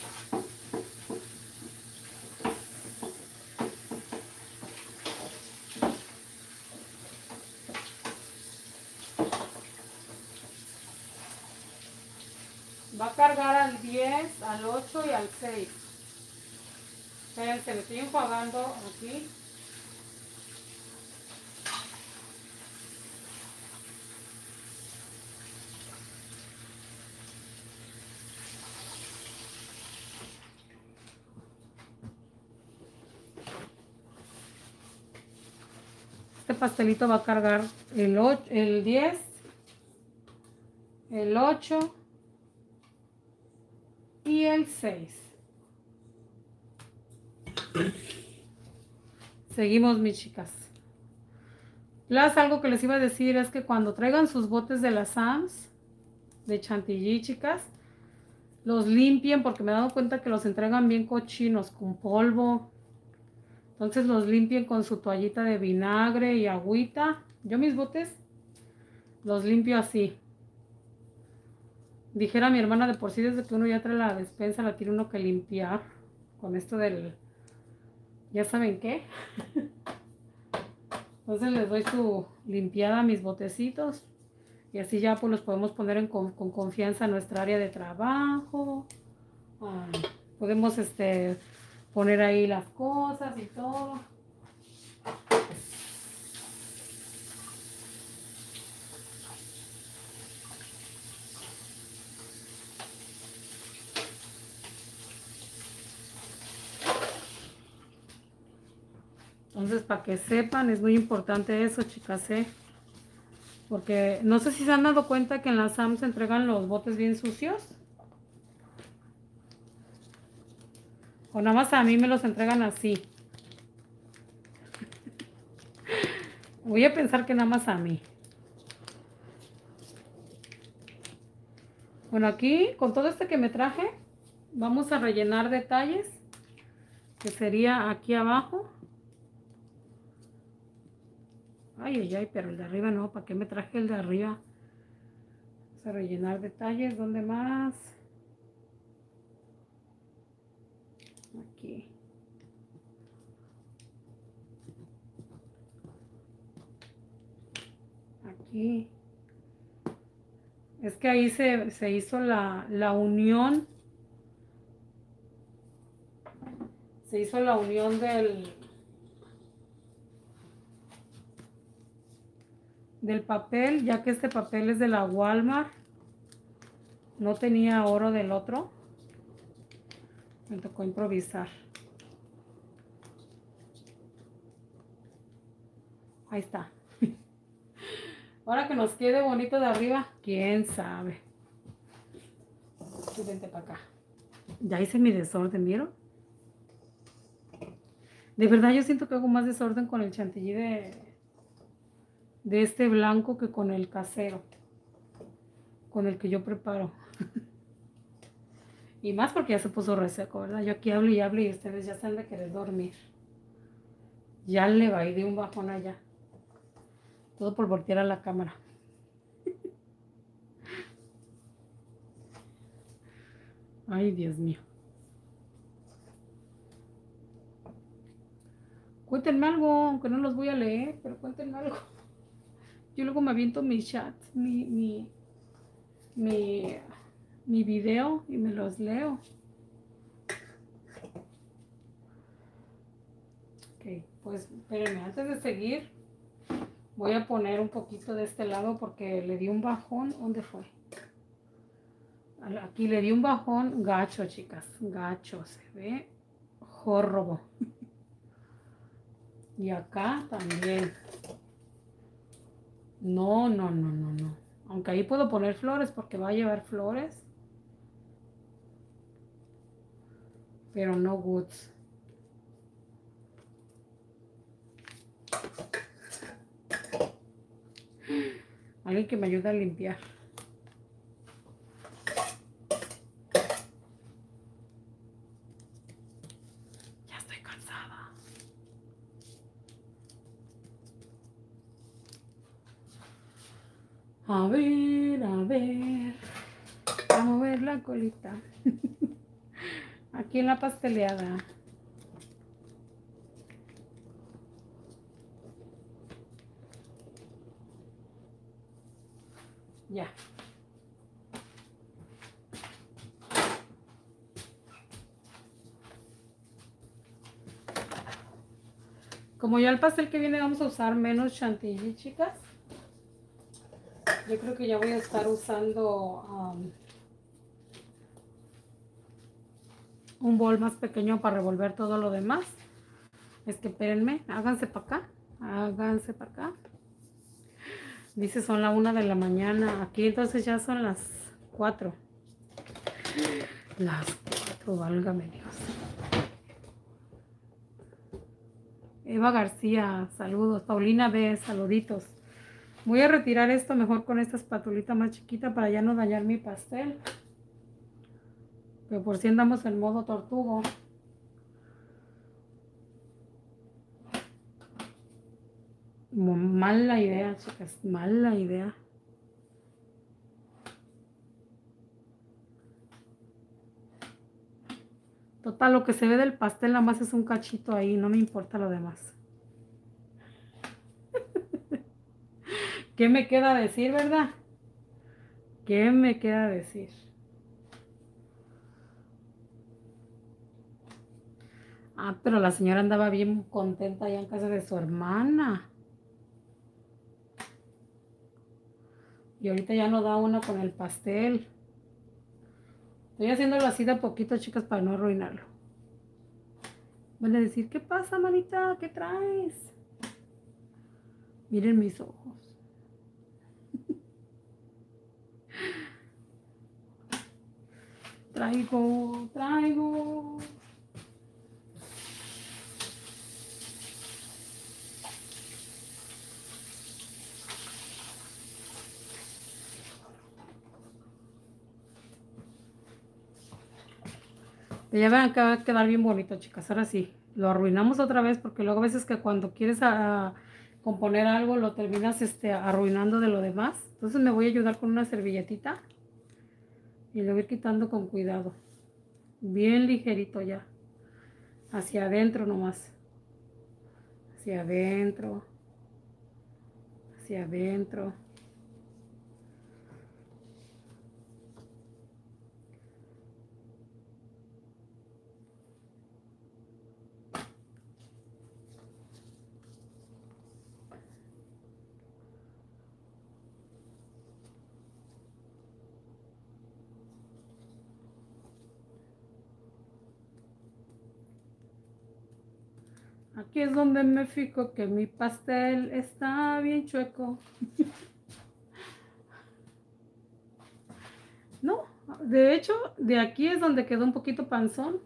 Va a cargar al diez, al ocho y al seis. Espérense, me estoy enfadando aquí. Pastelito va a cargar el ocho, el diez, el ocho y el seis. Seguimos, mis chicas. Las algo que les iba a decir es que cuando traigan sus botes de las Sam's de chantilly, chicas, los limpien, porque me he dado cuenta que los entregan bien cochinos, con polvo. Entonces los limpien con su toallita de vinagre y agüita. Yo mis botes los limpio así. Dijera mi hermana, de por sí desde que uno ya trae la despensa la tiene uno que limpiar. Con esto del... ¿Ya saben qué? Entonces les doy su limpiada a mis botecitos. Y así ya pues los podemos poner en con, con confianza en nuestra área de trabajo. Ah, podemos este... poner ahí las cosas y todo. Entonces, para que sepan, es muy importante eso, chicas, ¿eh? Porque no sé si se han dado cuenta que en la Sam's se entregan los botes bien sucios. O nada más a mí me los entregan así. Voy a pensar que nada más a mí. Bueno, aquí con todo este que me traje vamos a rellenar detalles, que sería aquí abajo. Ay, ay, ay, pero el de arriba no, ¿para qué me traje el de arriba? Vamos a rellenar detalles, ¿dónde más? Aquí. Aquí. Es que ahí se, se hizo la, la unión. Se hizo la unión del... del papel, ya que este papel es de la Walmart, no tenía oro del otro, me tocó improvisar. Ahí está. Ahora que nos quede bonito de arriba, quién sabe. Tú vente para acá. Ya hice mi desorden, ¿vieron? De verdad yo siento que hago más desorden con el chantilly de... de este blanco que con el casero, con el que yo preparo. Y más porque ya se puso reseco, ¿verdad? Yo aquí hablo y hablo y ustedes ya saben de querer dormir. Ya le bailé un bajón allá. Todo por voltear a la cámara. Ay, Dios mío. Cuéntenme algo, aunque no los voy a leer, pero cuéntenme algo. Yo luego me aviento mi chat, mi, mi, mi, mi video y me los leo. Ok, pues espérenme, antes de seguir voy a poner un poquito de este lado porque le di un bajón. ¿Dónde fue? Aquí le di un bajón gacho, chicas, gacho, se ve jórrobo. Y acá también. No, no, no, no, no. Aunque ahí puedo poner flores porque va a llevar flores. Pero no goods. Alguien que me ayude a limpiar. A ver, a ver, a mover la colita. Aquí en la pasteleada. Ya. Como ya el pastel que viene vamos a usar menos chantilly, chicas. Yo creo que ya voy a estar usando um, un bol más pequeño para revolver todo lo demás. Es que espérenme, háganse para acá, háganse para acá. Dice son la una de la mañana, aquí entonces ya son las cuatro. Las cuatro, válgame Dios. Eva García, saludos. Paulina B, saluditos. Voy a retirar esto mejor con esta espatulita más chiquita para ya no dañar mi pastel. Pero por si andamos en modo tortugo. Mala idea, chicas. Mala idea. Total, lo que se ve del pastel nada más es un cachito ahí. No me importa lo demás. ¿Qué me queda decir, verdad? ¿Qué me queda decir? Ah, pero la señora andaba bien contenta allá en casa de su hermana. Y ahorita ya no da una con el pastel. Estoy haciéndolo así de a poquito, chicas, para no arruinarlo. Van a decir, ¿qué pasa, manita? ¿Qué traes? Miren mis ojos. Traigo, traigo. Ya verán que va a quedar bien bonito, chicas. Ahora sí, lo arruinamos otra vez, porque luego a veces que cuando quieres a, a componer algo lo terminas este, arruinando de lo demás. Entonces me voy a ayudar con una servilletita y lo voy a ir quitando con cuidado. Bien ligerito ya. Hacia adentro nomás. Hacia adentro. Hacia adentro. Aquí es donde me fijo que mi pastel está bien chueco. No, de hecho, de aquí es donde quedó un poquito panzón.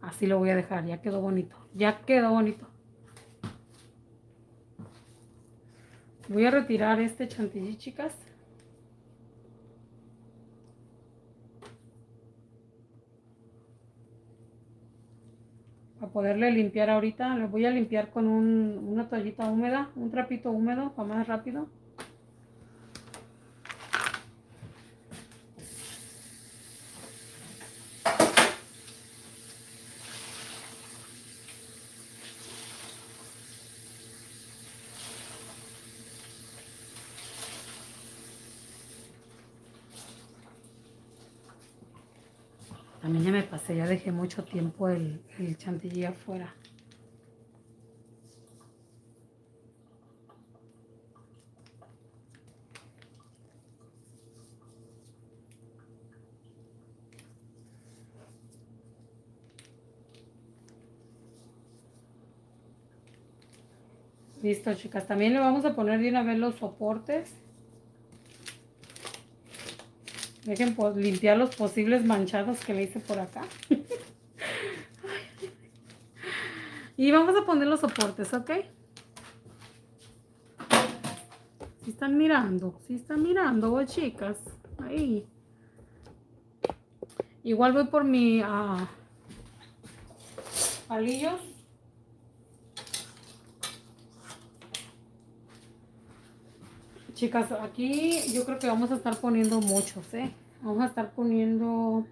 Así lo voy a dejar, ya quedó bonito. Ya quedó bonito. Voy a retirar este chantilly, chicas. Poderle limpiar ahorita, lo voy a limpiar con un, una toallita húmeda, un trapito húmedo para más rápido. También ya me pasé, ya dejé mucho tiempo el, el chantilly afuera. Listo, chicas. También le vamos a poner de una vez los soportes. Dejen pues, limpiar los posibles manchados que le hice por acá. Y vamos a poner los soportes, ¿ok? Si están mirando, si están mirando, oh, chicas. Ahí. Igual voy por mi uh, palillos. Chicas, aquí yo creo que vamos a estar poniendo muchos, ¿eh? Vamos a estar poniendo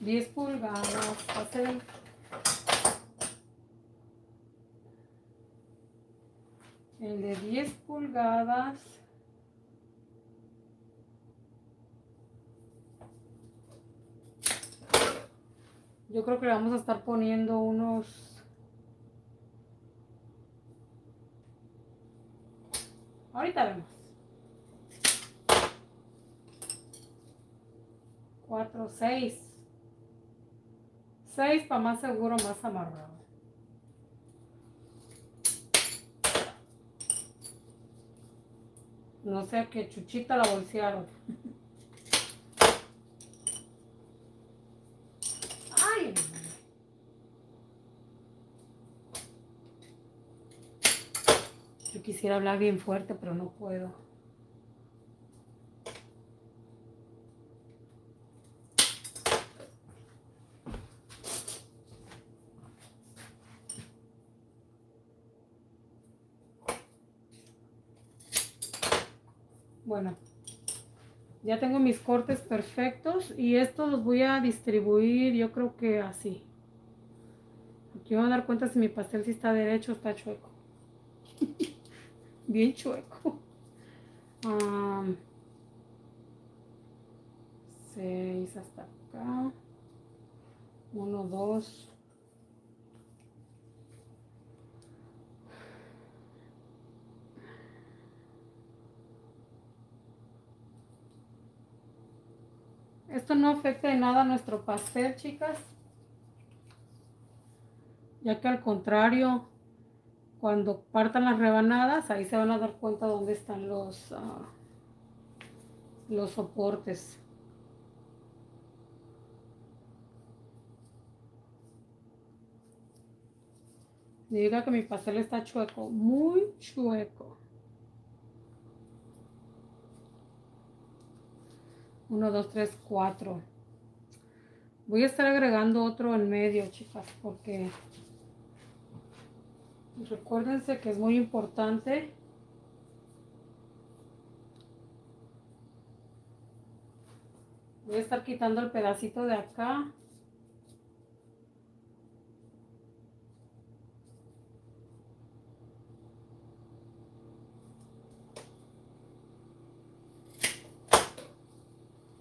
diez pulgadas, pastel. El de diez pulgadas. Yo creo que le vamos a estar poniendo unos... Ahorita vemos. Cuatro, seis. Seis para más seguro, más amarrado. No sea que Chuchita la bolsearon. Ay. Yo quisiera hablar bien fuerte, pero no puedo. Bueno, ya tengo mis cortes perfectos y estos los voy a distribuir, yo creo que así. Aquí voy a dar cuenta si mi pastel si está derecho o está chueco. Bien chueco. Um, seis hasta acá. Uno, dos. Esto no afecta de nada a nuestro pastel, chicas. Ya que al contrario... Cuando partan las rebanadas, ahí se van a dar cuenta dónde están los, uh, los soportes. diga que mi pastel está chueco, muy chueco. Uno, dos, tres, cuatro. Voy a estar agregando otro en medio, chicas, porque recuérdense que es muy importante . Voy a estar quitando el pedacito de acá.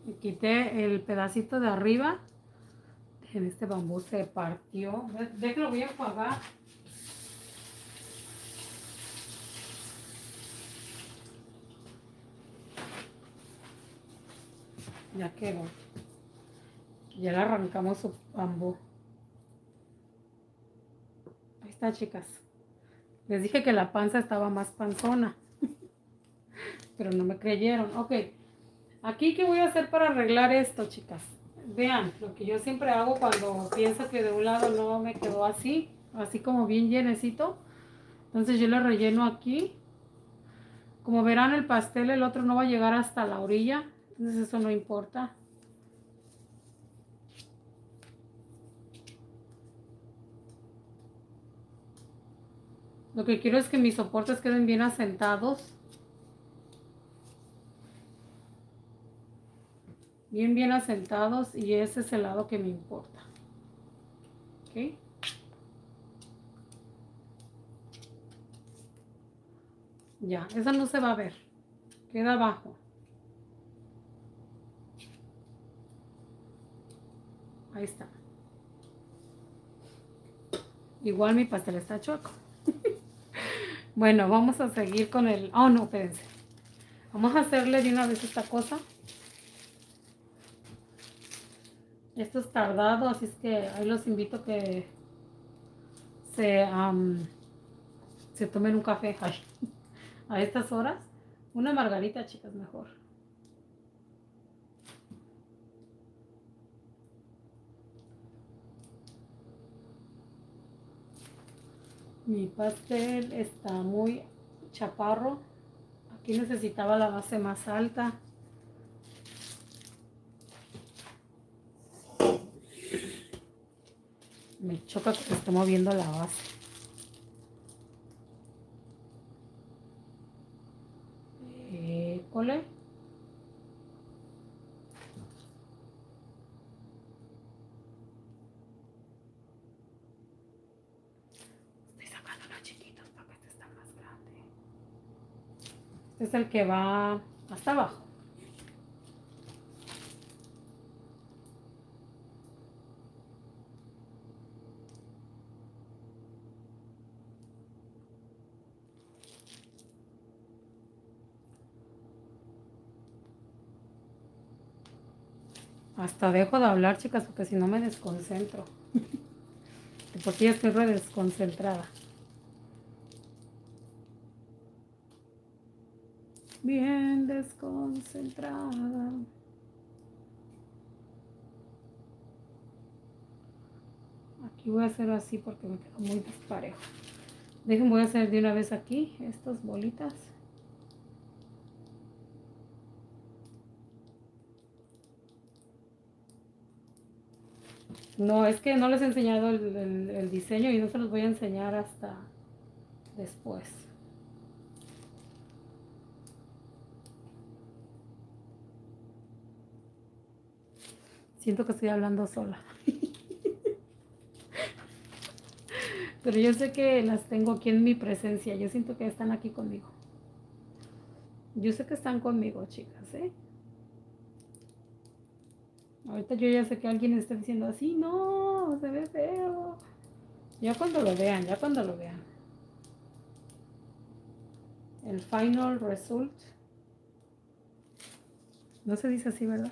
Y quité el pedacito de arriba. En este bambú se partió. Déjalo, voy a enjuagar. Ya quedó. Ya le arrancamos su bambú. Ahí está, chicas. Les dije que la panza estaba más panzona. Pero no me creyeron. Ok. Aquí, ¿qué voy a hacer para arreglar esto, chicas? Vean, lo que yo siempre hago cuando pienso que de un lado no me quedó así. Así como bien llenecito. Entonces yo le relleno aquí. Como verán, el pastel, el otro no va a llegar hasta la orilla. Entonces eso no importa. Lo que quiero es que mis soportes queden bien asentados. Bien, bien asentados. Y ese es el lado que me importa. ¿Ok? Ya, eso no se va a ver. Queda abajo. Ahí está. Igual mi pastel está chueco. Bueno, vamos a seguir con el... Oh, no, espérense. Vamos a hacerle de una vez esta cosa. Esto es tardado, así es que ahí los invito a que se, um, se tomen un café. Ay, a estas horas. Una margarita, chicas, mejor. Mi pastel está muy chaparro. Aquí necesitaba la base más alta. Me choca que se esté moviendo la base. École. Es el que va hasta abajo. Hasta dejo de hablar, chicas, porque si no me desconcentro. Por si ya estoy re desconcentrada. Bien desconcentrada. Aquí voy a hacer así porque me quedó muy desparejo. Dejen, voy a hacer de una vez aquí estas bolitas. No, es que no les he enseñado el, el, el diseño y no se los voy a enseñar hasta después. Siento que estoy hablando sola. Pero yo sé que las tengo aquí en mi presencia. Yo siento que están aquí conmigo. Yo sé que están conmigo, chicas, ¿eh? Ahorita yo ya sé que alguien está diciendo así. No, se ve feo. Ya cuando lo vean, ya cuando lo vean. El final result. No se dice así, ¿verdad?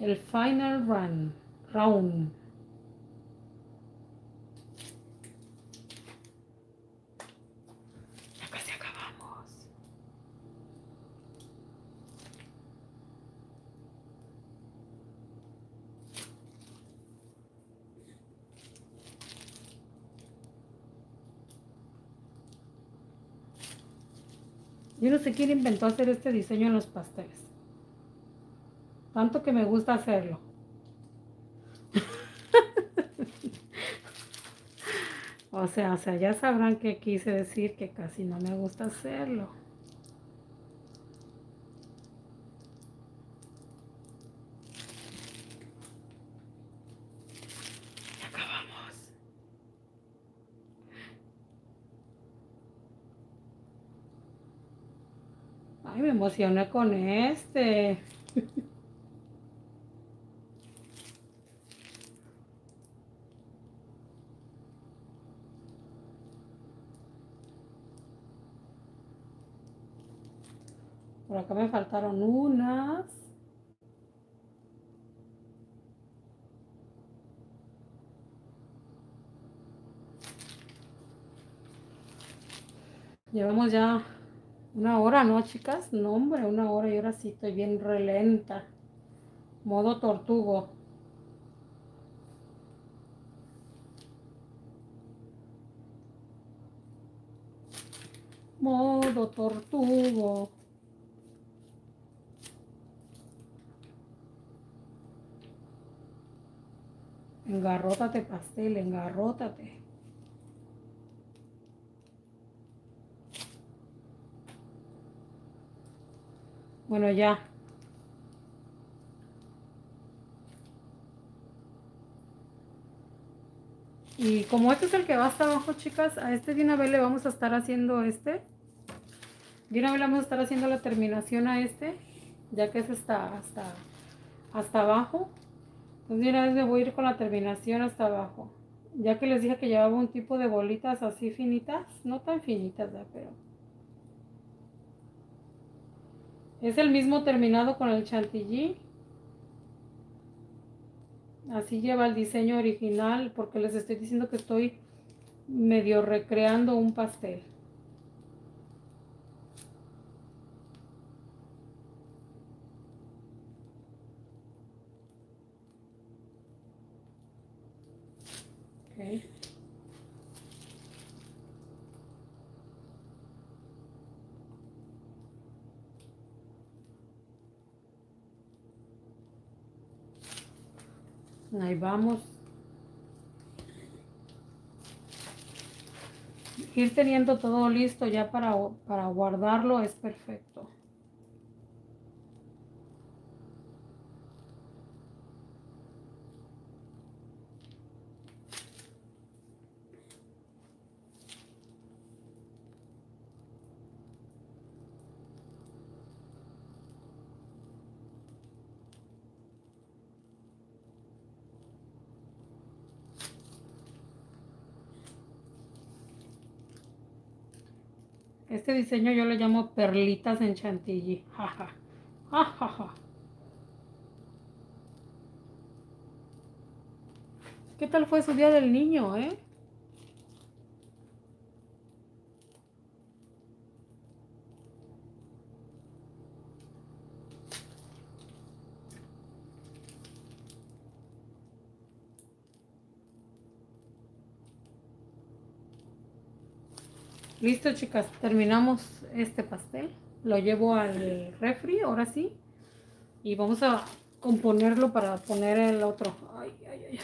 El final run, round. Ya casi acabamos. Yo no sé quién inventó hacer este diseño en los pasteles. Tanto que me gusta hacerlo. O sea, o sea, ya sabrán que quise decir que casi no me gusta hacerlo. Ya acabamos. Ay, me emocioné con este. Por acá me faltaron unas. Llevamos ya una hora, ¿no, chicas? No, hombre, una hora y ahora sí estoy bien relenta. Modo tortugo. Modo tortugo. Engarrótate, pastel, engarrótate. Bueno, ya. Y como este es el que va hasta abajo, chicas, a este de una vez le vamos a estar haciendo este. De una vez le vamos a estar haciendo la terminación a este, ya que este está hasta, hasta abajo. Entonces, una vez me voy a ir con la terminación hasta abajo. Ya que les dije que llevaba un tipo de bolitas así finitas. No tan finitas, ¿verdad? Pero es el mismo terminado con el chantilly. Así lleva el diseño original. Porque les estoy diciendo que estoy medio recreando un pastel. Okay. Ahí vamos. Ir teniendo todo listo ya para, para guardarlo es perfecto. Este diseño yo le llamo perlitas en chantilly. Jaja. Ja, ja, ja. ¿Qué tal fue su día del niño, eh? Listo, chicas, terminamos este pastel, lo llevo al refri, ahora sí, y vamos a componerlo para poner el otro. Ay, ay, ay,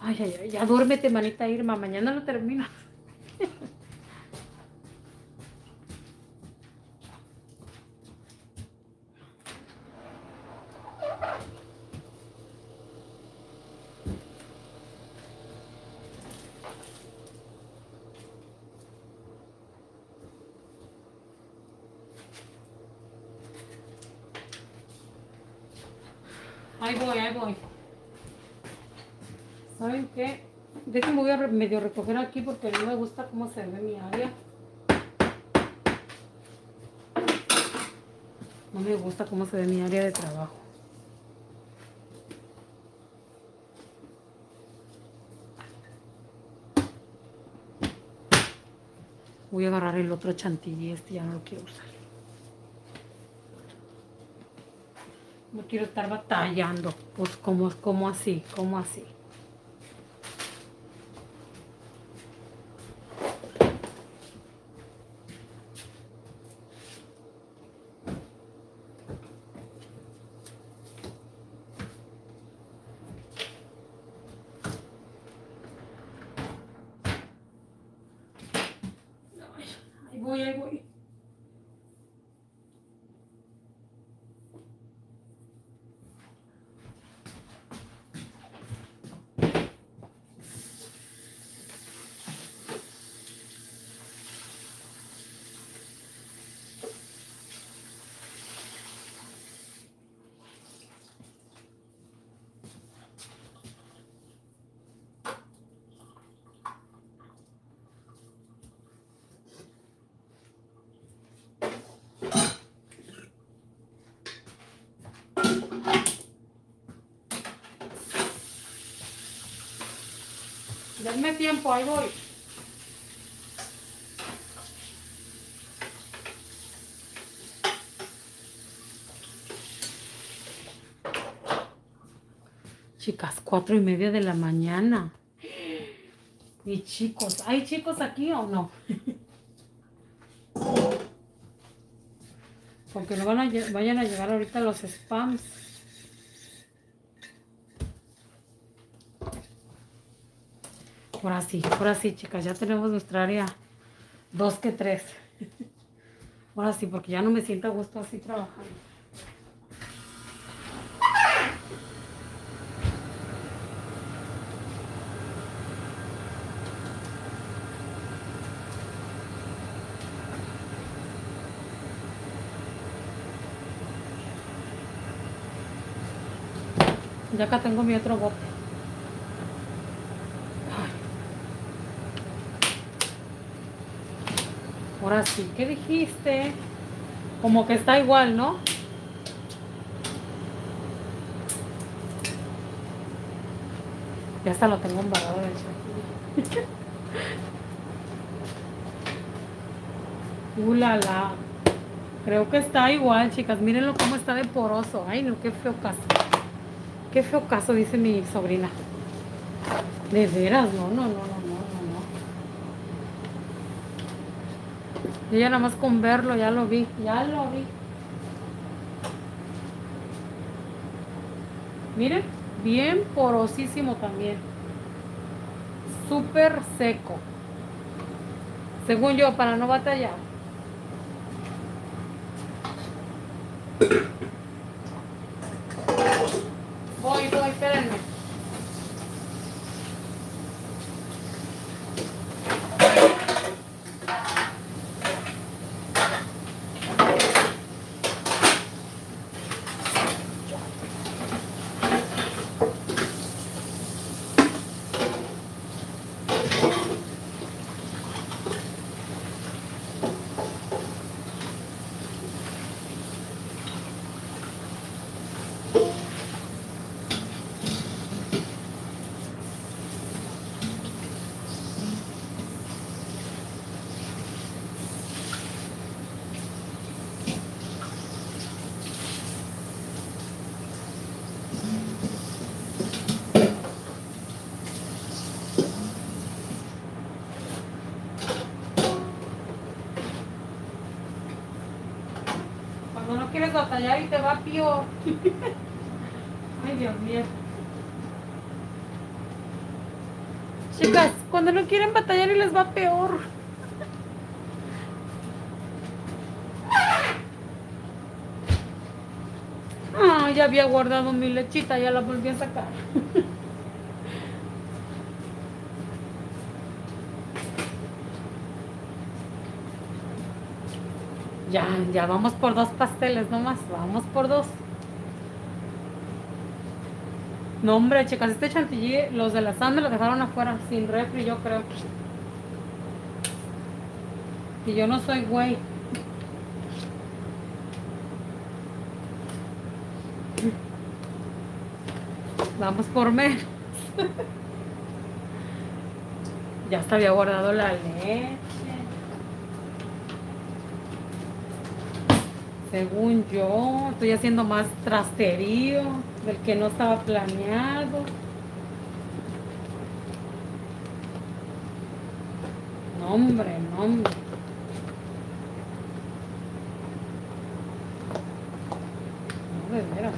ay, ay, ay, ya duérmete, manita Irma, mañana lo terminas. Ahí voy, ahí voy. ¿Saben qué? Déjenme, voy a medio recoger aquí porque no me gusta cómo se ve mi área. No me gusta cómo se ve mi área de trabajo. Voy a agarrar el otro chantilly, este ya no lo quiero usar. No quiero estar batallando, pues como, como así, como así. Denme tiempo, ahí voy. Chicas, cuatro y media de la mañana. Y chicos, ¿hay chicos aquí o no? Porque no van a, vayan a llegar ahorita los spams. Por así, por así, chicas, ya tenemos nuestra área dos que tres. Ahora sí, porque ya no me siento a gusto así trabajando. Ya acá tengo mi otro bote. Ahora sí, ¿qué dijiste? Como que está igual, ¿no? Ya hasta lo tengo embarrado de Chantilly. Ulala. Creo que está igual, chicas. Mírenlo cómo está de poroso. Ay, no, qué feo caso. Qué feo caso, dice mi sobrina. De veras, no, no, no, no, no, no. Yo ya nada más con verlo, ya lo vi, ya lo vi. Miren, bien porosísimo también. Súper seco. Según yo, para no batallar. Voy, voy, espérenme. Allá y te va pío. Ay, Dios mío. Chicas, cuando no quieren batallar y les va peor. Ah, ya había guardado mi lechita, ya la volví a sacar. Ya, ya vamos por dos pasteles nomás, vamos por dos. No, hombre, chicas, este chantilly, los de la Sand me lo dejaron afuera, sin refri, yo creo. Y yo no soy güey. Vamos por menos. Ya se había guardado la leche. Según yo, estoy haciendo más trasterío del que no estaba planeado. No, hombre, no, hombre. No, de veras.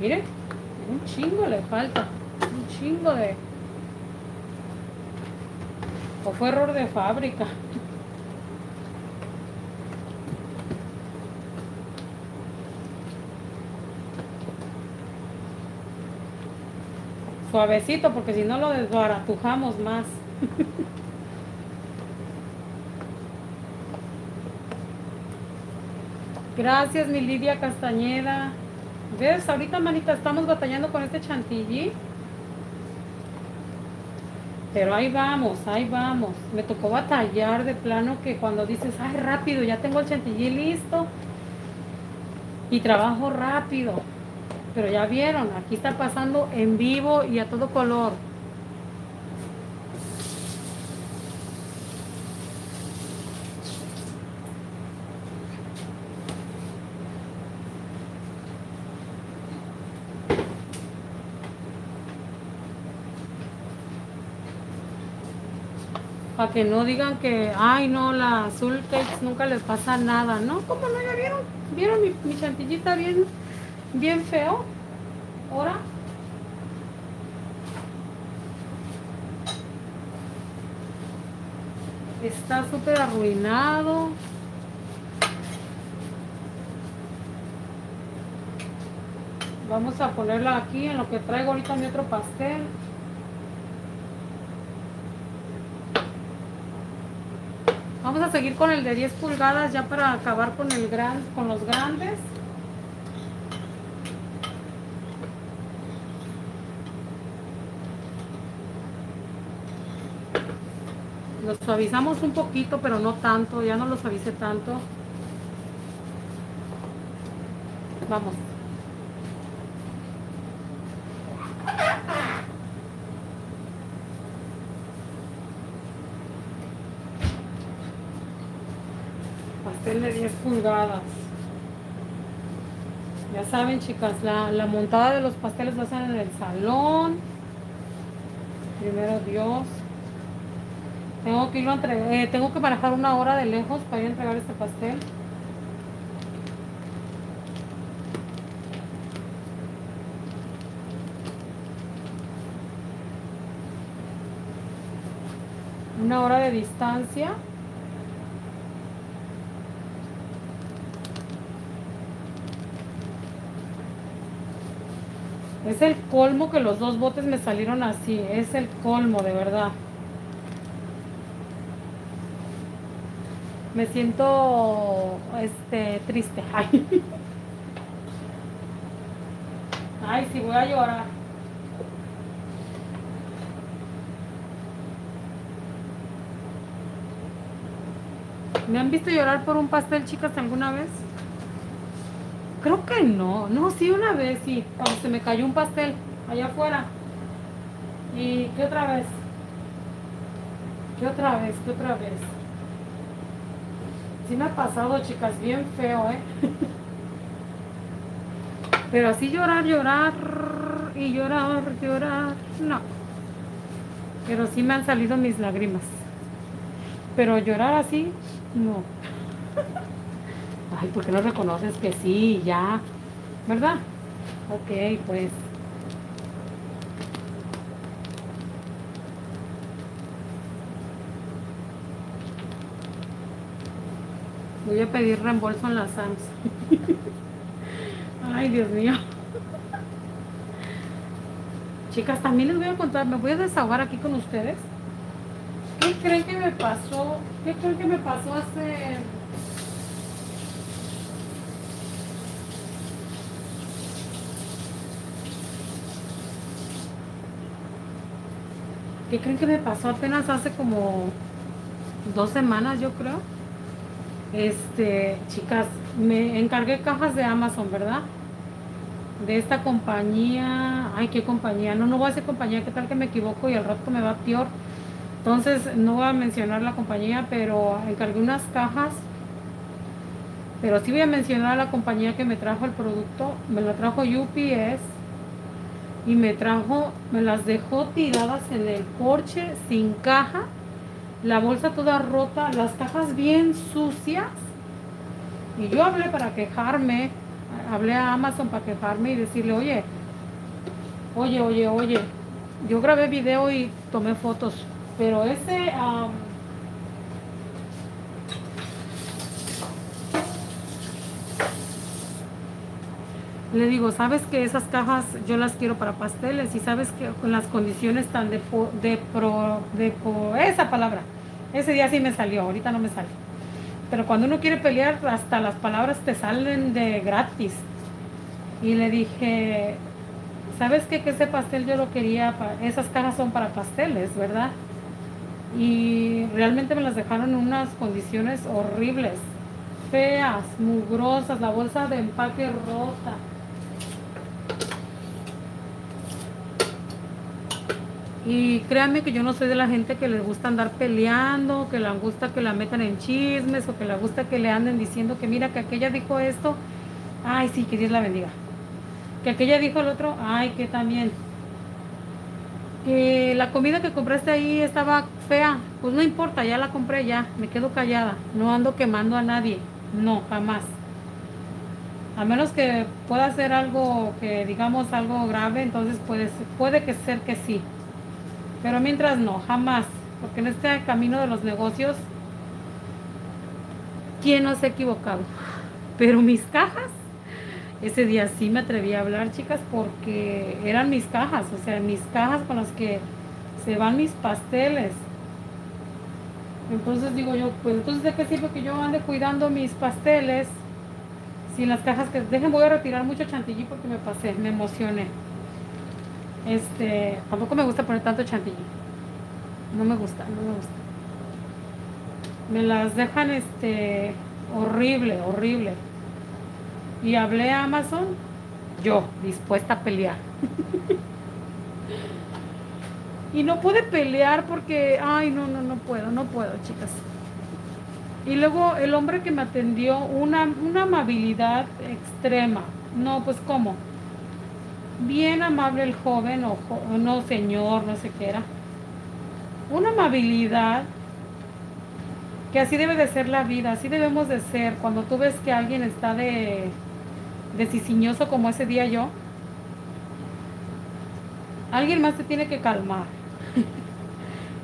Miren, un chingo le falta. Un chingo de... O fue error de fábrica. Suavecito, porque si no lo desbaratujamos más. Gracias, mi Lidia Castañeda. ¿Ves? Ahorita, manita, estamos batallando con este chantilly. Pero ahí vamos, ahí vamos. Me tocó batallar de plano que cuando dices, ay, rápido, ya tengo el chantilly listo. Y trabajo rápido. Pero ya vieron, aquí está pasando en vivo y a todo color. Para que no digan que, ay no, la Azul Cakes nunca les pasa nada, ¿no? ¿Cómo no? ¿Ya vieron? ¿Vieron mi, mi chantillita bien, bien feo? ¿Ahora? Está súper arruinado. Vamos a ponerla aquí en lo que traigo ahorita mi otro pastel. Vamos a seguir con el de diez pulgadas ya para acabar con el gran, con los grandes. Los suavizamos un poquito, pero no tanto, ya no los suavice tanto. Vamos. Pastel de diez pulgadas. Ya saben, chicas, la, la montada de los pasteles la hacen en el salón. Primero Dios. Tengo que irlo a entregar, eh, tengo que manejar una hora de lejos para ir a entregar este pastel. Una hora de distancia. Es el colmo que los dos botes me salieron así. Es el colmo, de verdad. Me siento este triste. Ay, ay, sí, voy a llorar. ¿Me han visto llorar por un pastel, chicas, alguna vez? Creo que no. No, sí, una vez, sí. Cuando se me cayó un pastel allá afuera. ¿Y qué otra vez? ¿Qué otra vez? ¿Qué otra vez? Sí me ha pasado, chicas, bien feo, ¿eh? Pero así llorar, llorar y llorar, llorar, no. Pero sí me han salido mis lágrimas. Pero llorar así, no. Ay, ¿por qué no reconoces que sí, ya? ¿Verdad? Ok, pues. Voy a pedir reembolso en la Sams. Ay, Dios mío. Chicas, también les voy a contar, me voy a desahogar aquí con ustedes. ¿Qué creen que me pasó? ¿Qué creen que me pasó hace... ¿Qué creen que me pasó apenas hace como dos semanas, yo creo? Este, chicas, me encargué cajas de Amazon, ¿verdad? De esta compañía. Ay, qué compañía. No, no voy a decir compañía, qué tal que me equivoco y al rato me va peor. Entonces, no voy a mencionar la compañía, pero encargué unas cajas. Pero sí voy a mencionar a la compañía que me trajo el producto. Me lo trajo U P S. Y me trajo, me las dejó tiradas en el porche, sin caja. La bolsa toda rota, las cajas bien sucias. Y yo hablé para quejarme, hablé a Amazon para quejarme y decirle, oye, oye, oye, oye, yo grabé video y tomé fotos, pero ese, um, le digo, sabes que esas cajas yo las quiero para pasteles y sabes que con las condiciones tan de, po, de pro, de po, esa palabra, ese día sí me salió, ahorita no me sale. Pero cuando uno quiere pelear, hasta las palabras te salen de gratis. Y le dije, sabes que, que ese pastel yo lo quería, para, esas cajas son para pasteles, ¿verdad? Y realmente me las dejaron en unas condiciones horribles, feas, mugrosas, la bolsa de empaque rota. Y créanme que yo no soy de la gente que les gusta andar peleando, que les gusta que la metan en chismes o que les gusta que le anden diciendo que mira que aquella dijo esto, ay sí, que Dios la bendiga, que aquella dijo el otro, ay que también, que la comida que compraste ahí estaba fea, pues no importa, ya la compré, ya, me quedo callada, no ando quemando a nadie, no, jamás. A menos que pueda hacer algo, que digamos algo grave, entonces puede, puede que ser que sí. Pero mientras no, jamás, porque en este camino de los negocios, ¿quién no se ha equivocado? Pero mis cajas, ese día sí me atreví a hablar, chicas, porque eran mis cajas, o sea, mis cajas con las que se van mis pasteles. Entonces digo yo, pues entonces ¿de qué sirve que yo ande cuidando mis pasteles? Si las cajas que... Dejen, voy a retirar mucho chantilly porque me pasé, me emocioné. Este, tampoco me gusta poner tanto chantilly. No me gusta, no me gusta. Me las dejan, este, horrible, horrible. Y hablé a Amazon, yo, dispuesta a pelear. Y no pude pelear porque, ay, no, no, no puedo, no puedo, chicas. Y luego el hombre que me atendió, una, una amabilidad extrema. No, pues, ¿cómo? Bien amable el joven, o jo, no, señor, no sé qué era. Una amabilidad que así debe de ser la vida, así debemos de ser. Cuando tú ves que alguien está de, de ciciñoso como ese día yo, alguien más te tiene que calmar.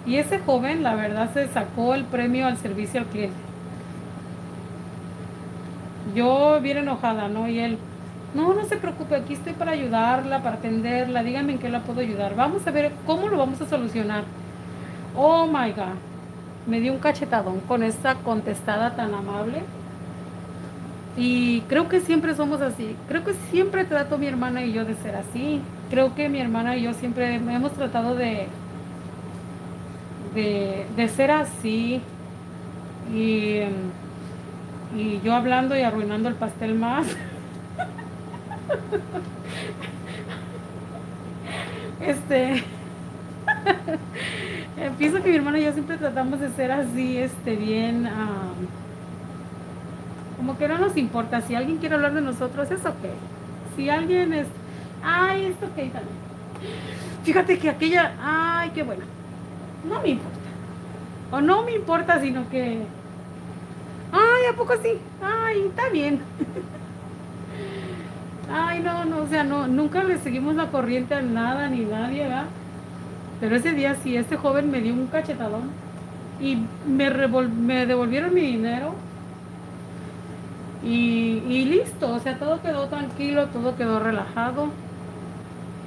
Y ese joven, la verdad, se sacó el premio al servicio al cliente. Yo bien enojada, ¿no? Y él, no, no se preocupe, aquí estoy para ayudarla, para atenderla, díganme en qué la puedo ayudar. Vamos a ver cómo lo vamos a solucionar. Oh, my God. Me dio un cachetadón con esa contestada tan amable. Y creo que siempre somos así. Creo que siempre trato mi hermana y yo de ser así. Creo que mi hermana y yo siempre hemos tratado de... De, de ser así y, y yo hablando y arruinando el pastel más. Este pienso que mi hermano y yo siempre tratamos de ser así, este bien, um, como que no nos importa si alguien quiere hablar de nosotros, es ok. Si alguien es, ay, es ok también. Fíjate que aquella, ay, qué buena. No me importa. O no me importa, sino que... Ay, ¿a poco sí? Ay, está bien. Ay, no, no, o sea, no, nunca le seguimos la corriente a nada ni nadie, ¿verdad? Pero ese día sí, este joven me dio un cachetadón y me, revol me devolvieron mi dinero y, y listo, o sea, todo quedó tranquilo, todo quedó relajado.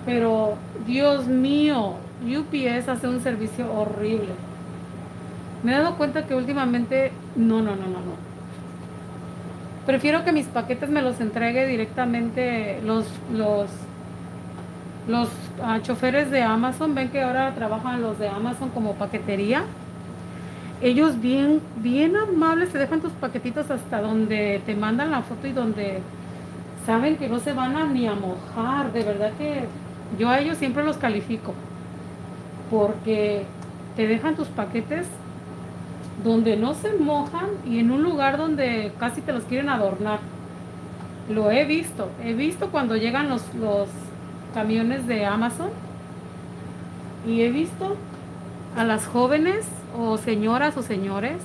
Pero, Dios mío, U P S hace un servicio horrible. Me he dado cuenta que últimamente no, no, no, no, no. Prefiero que mis paquetes me los entregue directamente los los los uh, choferes de Amazon. Ven que ahora trabajan los de Amazon como paquetería. Ellos bien bien amables te dejan tus paquetitos hasta donde te mandan la foto y donde saben que no se van a ni a mojar. De verdad que yo a ellos siempre los califico, porque te dejan tus paquetes donde no se mojan y en un lugar donde casi te los quieren adornar. Lo he visto, he visto cuando llegan los, los camiones de Amazon, y he visto a las jóvenes o señoras o señores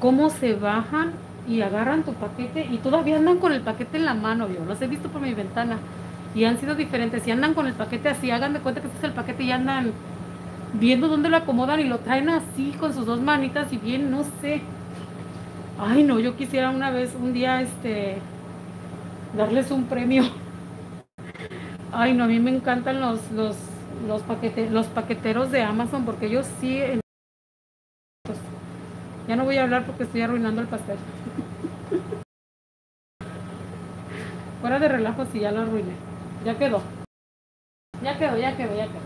cómo se bajan y agarran tu paquete y todavía andan con el paquete en la mano. Yo los he visto por mi ventana. Y han sido diferentes. Si andan con el paquete así, hagan de cuenta que este es el paquete y andan viendo dónde lo acomodan y lo traen así con sus dos manitas y bien, no sé. Ay, no, yo quisiera una vez, un día, este, darles un premio. Ay, no, a mí me encantan los, los, los, paquete, los paqueteros de Amazon, porque ellos sí... Pues, ya no voy a hablar porque estoy arruinando el pastel. Fuera de relajo, si ya lo arruiné. Ya quedó. Ya quedó, ya quedó, ya quedó.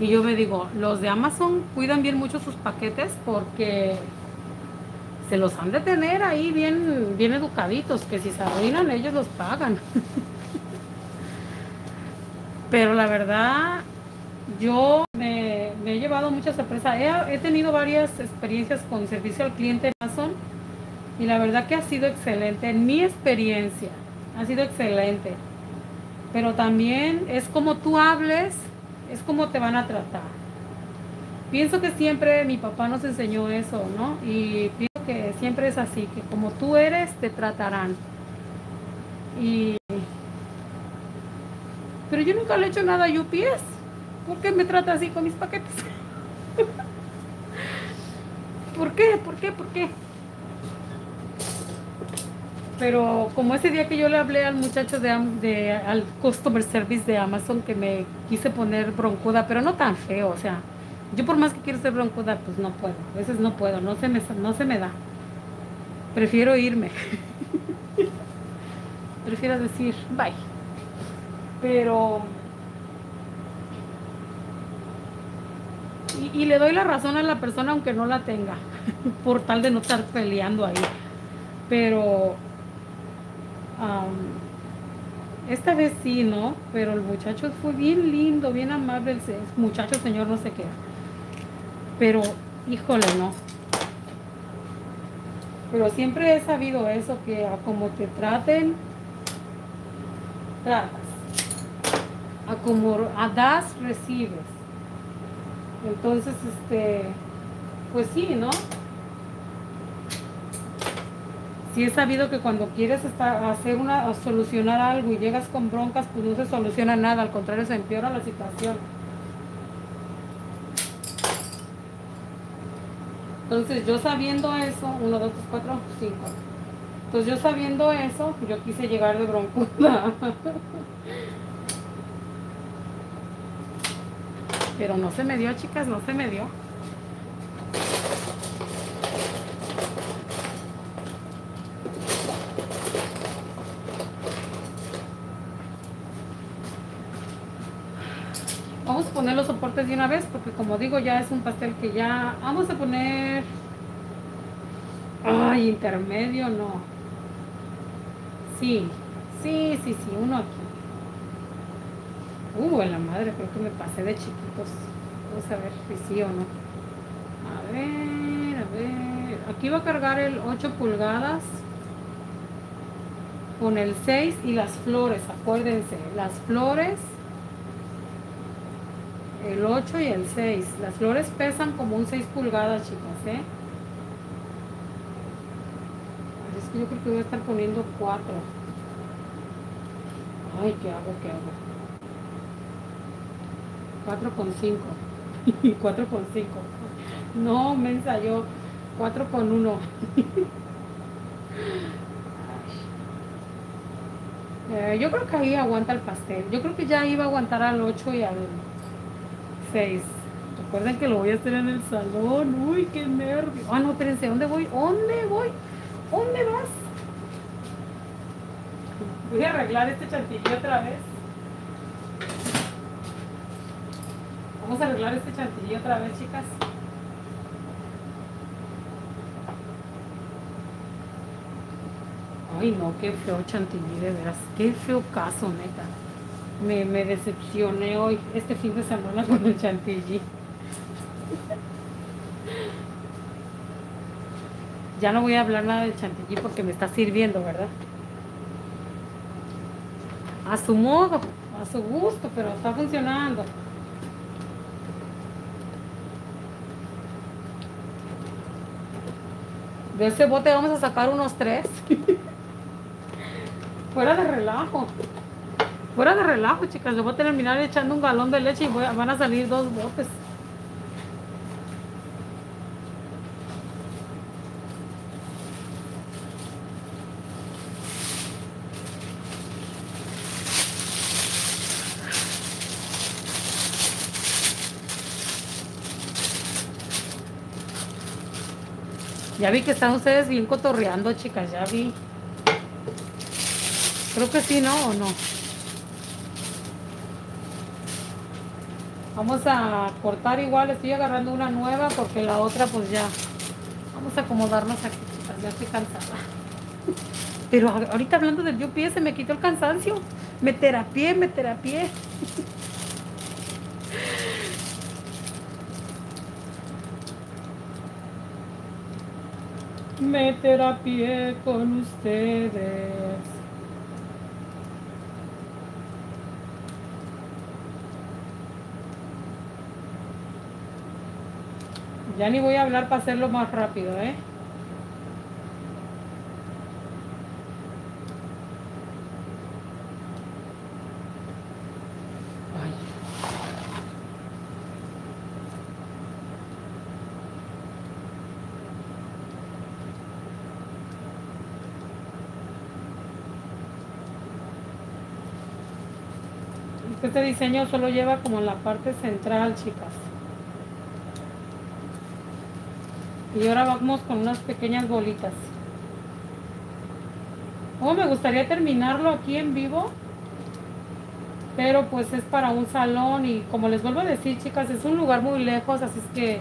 Y yo me digo, los de Amazon cuidan bien mucho sus paquetes porque se los han de tener ahí bien, bien educaditos, que si se arruinan ellos los pagan. Pero la verdad, yo me, me he llevado muchas sorpresas. He, he tenido varias experiencias con servicio al cliente de Amazon y la verdad que ha sido excelente. En mi experiencia ha sido excelente, pero también es como tú hables, es como te van a tratar. Pienso que siempre mi papá nos enseñó eso, ¿no? Y pienso que siempre es así, que como tú eres, te tratarán. Y... pero yo nunca le he hecho nada a U P S. ¿Por qué me trata así con mis paquetes? ¿Por qué? ¿Por qué? ¿Por qué? Pero como ese día que yo le hablé al muchacho de, de al customer service de Amazon, que me quise poner broncuda, pero no tan feo, o sea, yo por más que quiero ser broncuda, pues no puedo, a veces no puedo, no se me, no se me da. Prefiero irme. Prefiero decir bye. Pero... Y, y le doy la razón a la persona aunque no la tenga, por tal de no estar peleando ahí. Pero... Um, esta vez sí, ¿no? Pero el muchacho fue bien lindo, bien amable. El muchacho, señor, no sé qué. Pero, híjole, no. Pero siempre he sabido eso, que a como te traten, tratas. A como a das, recibes. Entonces, este... pues sí, ¿no? Sí he sabido que cuando quieres estar, hacer una, solucionar algo y llegas con broncas, pues no se soluciona nada, al contrario, se empeora la situación. Entonces yo sabiendo eso, uno, dos, tres, cuatro, cinco. Entonces yo sabiendo eso, yo quise llegar de broncuda. Pero no se me dio, chicas, no se me dio. Vamos a poner los soportes de una vez, porque como digo, ya es un pastel que ya... Vamos a poner... Ay, intermedio, no. Sí, sí, sí, sí, uno aquí. Uh, la madre, creo que me pasé de chiquitos. Vamos a ver si sí o no. A ver, a ver... Aquí va a cargar el ocho pulgadas. Con el seis y las flores, acuérdense. Las flores... el ocho y el seis. Las flores pesan como un seis pulgadas, chicas, ¿eh? Es que yo creo que voy a estar poniendo cuatro. Ay, ¿qué hago? ¿Qué hago? cuatro con cinco. cuatro con cinco. No, me ensayó. cuatro con uno. eh, yo creo que ahí aguanta el pastel. Yo creo que ya iba a aguantar al ocho y al... seis. Recuerden que lo voy a hacer en el salón. Uy, qué nervio. Ah, no, espérense, ¿dónde voy? ¿Dónde voy? ¿Dónde vas? Voy a arreglar este chantilly otra vez. Vamos a arreglar este chantilly otra vez, chicas. Ay, no, qué feo chantilly, de veras. Qué feo caso, neta. Me, me decepcioné hoy, este fin de semana, con el chantilly. Ya no voy a hablar nada del chantilly porque me está sirviendo, ¿verdad? A su modo, a su gusto, pero está funcionando. De ese bote vamos a sacar unos tres. Fuera de relajo. Fuera de relajo, chicas, yo voy a terminar echando un galón de leche y voy a, van a salir dos botes. Ya vi que están ustedes bien cotorreando, chicas, ya vi. Creo que sí, ¿no? ¿O no? Vamos a cortar igual, estoy agarrando una nueva porque la otra pues ya. Vamos a acomodarnos aquí, chicas, ya estoy cansada. Pero ahorita hablando del U P S se me quitó el cansancio. Me terapié, me terapié. me terapié con ustedes. Ya ni voy a hablar para hacerlo más rápido, ¿eh? Este diseño solo lleva como en la parte central, chicas. Y ahora vamos con unas pequeñas bolitas. Oh, me gustaría terminarlo aquí en vivo, pero pues es para un salón y como les vuelvo a decir, chicas, es un lugar muy lejos, así es que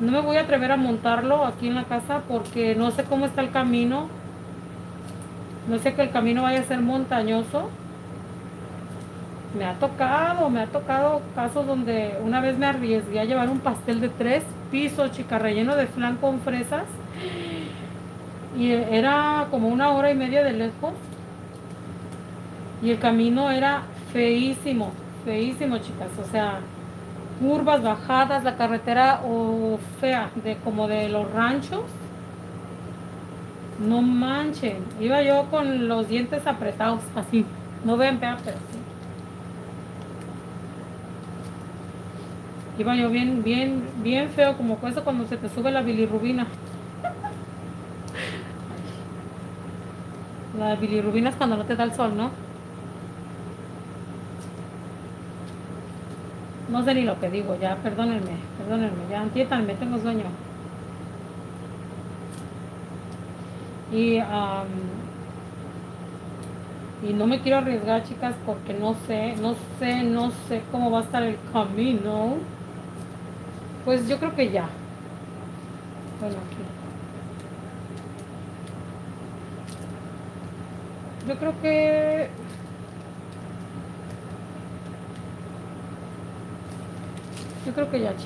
no me voy a atrever a montarlo aquí en la casa porque no sé cómo está el camino. No sé que el camino vaya a ser montañoso. Me ha tocado, me ha tocado casos donde una vez me arriesgué a llevar un pastel de tres pisos, chica, relleno de flan con fresas. Y era como una hora y media de lejos. Y el camino era feísimo, feísimo, chicas. O sea, curvas, bajadas, la carretera oh, fea, de, como de los ranchos. No manchen. Iba yo con los dientes apretados, así. No vean, vean, pero sí. Iba yo bien, bien, bien feo, como eso cuando se te sube la bilirrubina. La bilirrubina es cuando no te da el sol, ¿no? No sé ni lo que digo, ya, perdónenme, perdónenme, ya, entiéntanme, tengo sueño. Y, um, y no me quiero arriesgar, chicas, porque no sé, no sé, no sé cómo va a estar el camino. Pues yo creo que ya. Bueno, aquí. Yo creo que... Yo creo que ya, chicas.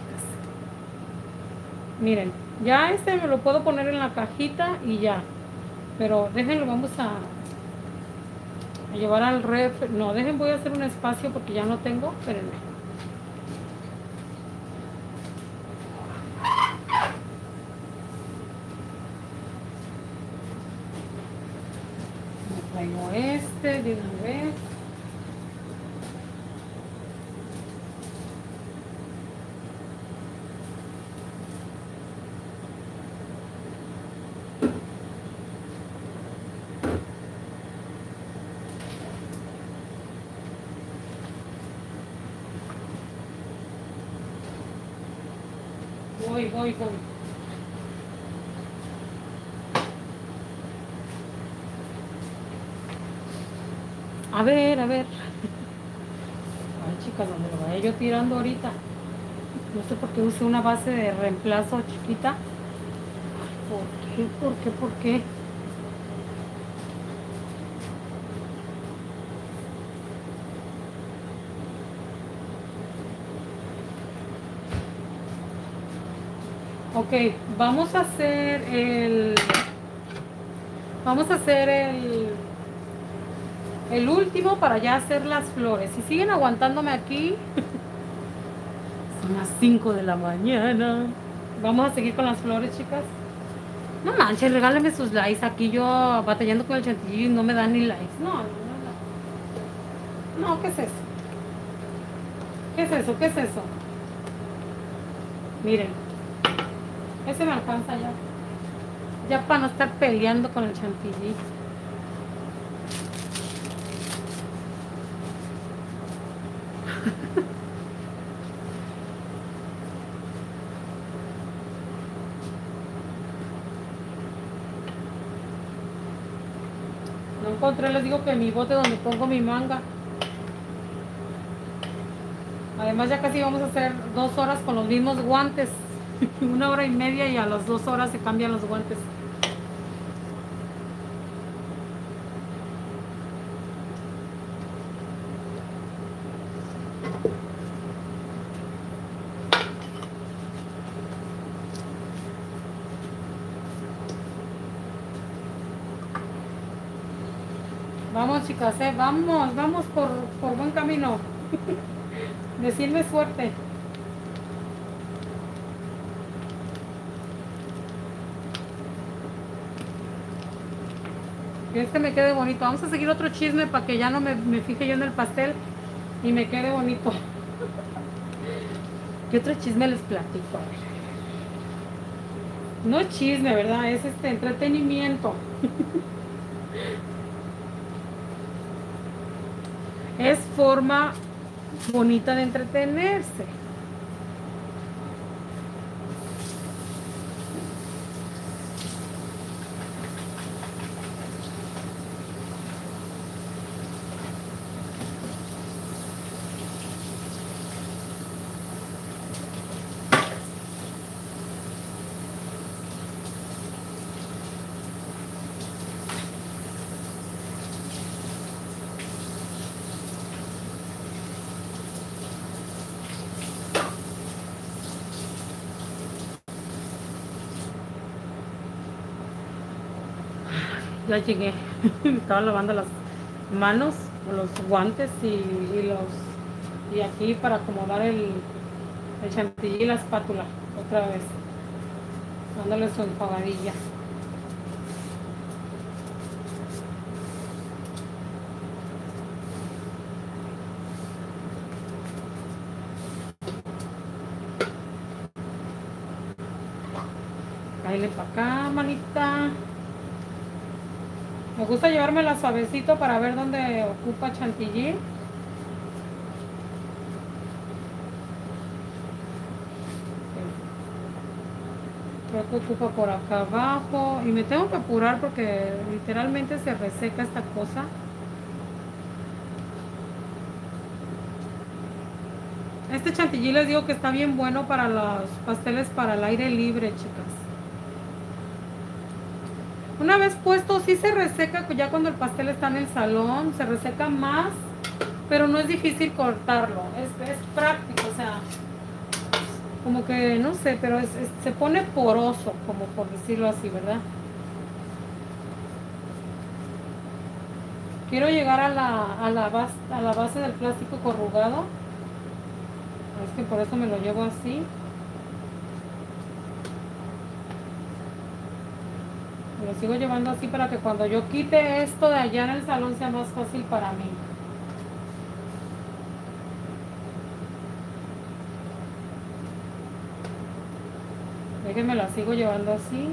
Miren, ya este me lo puedo poner en la cajita y ya. Pero déjenlo, vamos a, a llevar al ref. No, dejen, voy a hacer un espacio porque ya no tengo. Espérenme. Este de una vez. Voy, voy, voy. A ver, a ver. Ay, chicas, donde lo vaya yo tirando ahorita. No sé por qué usé una base de reemplazo chiquita. ¿Por qué? ¿Por qué? ¿Por qué? Ok, vamos a hacer el... Vamos a hacer el... el último para ya hacer las flores. Si siguen aguantándome aquí. Son las cinco de la mañana. Vamos a seguir con las flores, chicas. No manches, regálenme sus likes. Aquí yo batallando con el chantilly y no me dan ni likes. No, no, no. No, ¿qué es eso? ¿Qué es eso? ¿Qué es eso? Miren. Ese me alcanza ya. Ya para no estar peleando con el chantilly. No encontré, les digo que mi bote donde pongo mi manga. Además ya casi vamos a hacer dos horas con los mismos guantes. Una hora y media y a las dos horas se cambian los guantes. Vamos, chicas, eh, vamos, vamos por, por buen camino. Decirme fuerte. Es que me quede bonito. Vamos a seguir otro chisme para que ya no me, me fije yo en el pastel y me quede bonito. ¿Qué otro chisme les platico? No es chisme, ¿verdad? Es este entretenimiento. Es forma bonita de entretenerse. Ya llegué, me estaba lavando las manos, los guantes y, y los y aquí para acomodar el, el chantilly y la espátula otra vez, dándole su enjuagadilla. Cállale para acá, manita. Me gusta llevármela suavecito para ver dónde ocupa chantilly. Creo que ocupa por acá abajo. Y me tengo que apurar porque literalmente se reseca esta cosa. Este chantilly les digo que está bien bueno para los pasteles para el aire libre, chicas. Una vez puesto, sí se reseca ya cuando el pastel está en el salón, se reseca más, pero no es difícil cortarlo, es, es práctico, o sea, como que, no sé, pero es, es, se pone poroso, como por decirlo así, ¿verdad? Quiero llegar a la, a la, base, a la base del plástico corrugado, es que por eso me lo llevo así. Lo sigo llevando así para que cuando yo quite esto de allá en el salón sea más fácil para mí. Déjenme la sigo llevando así.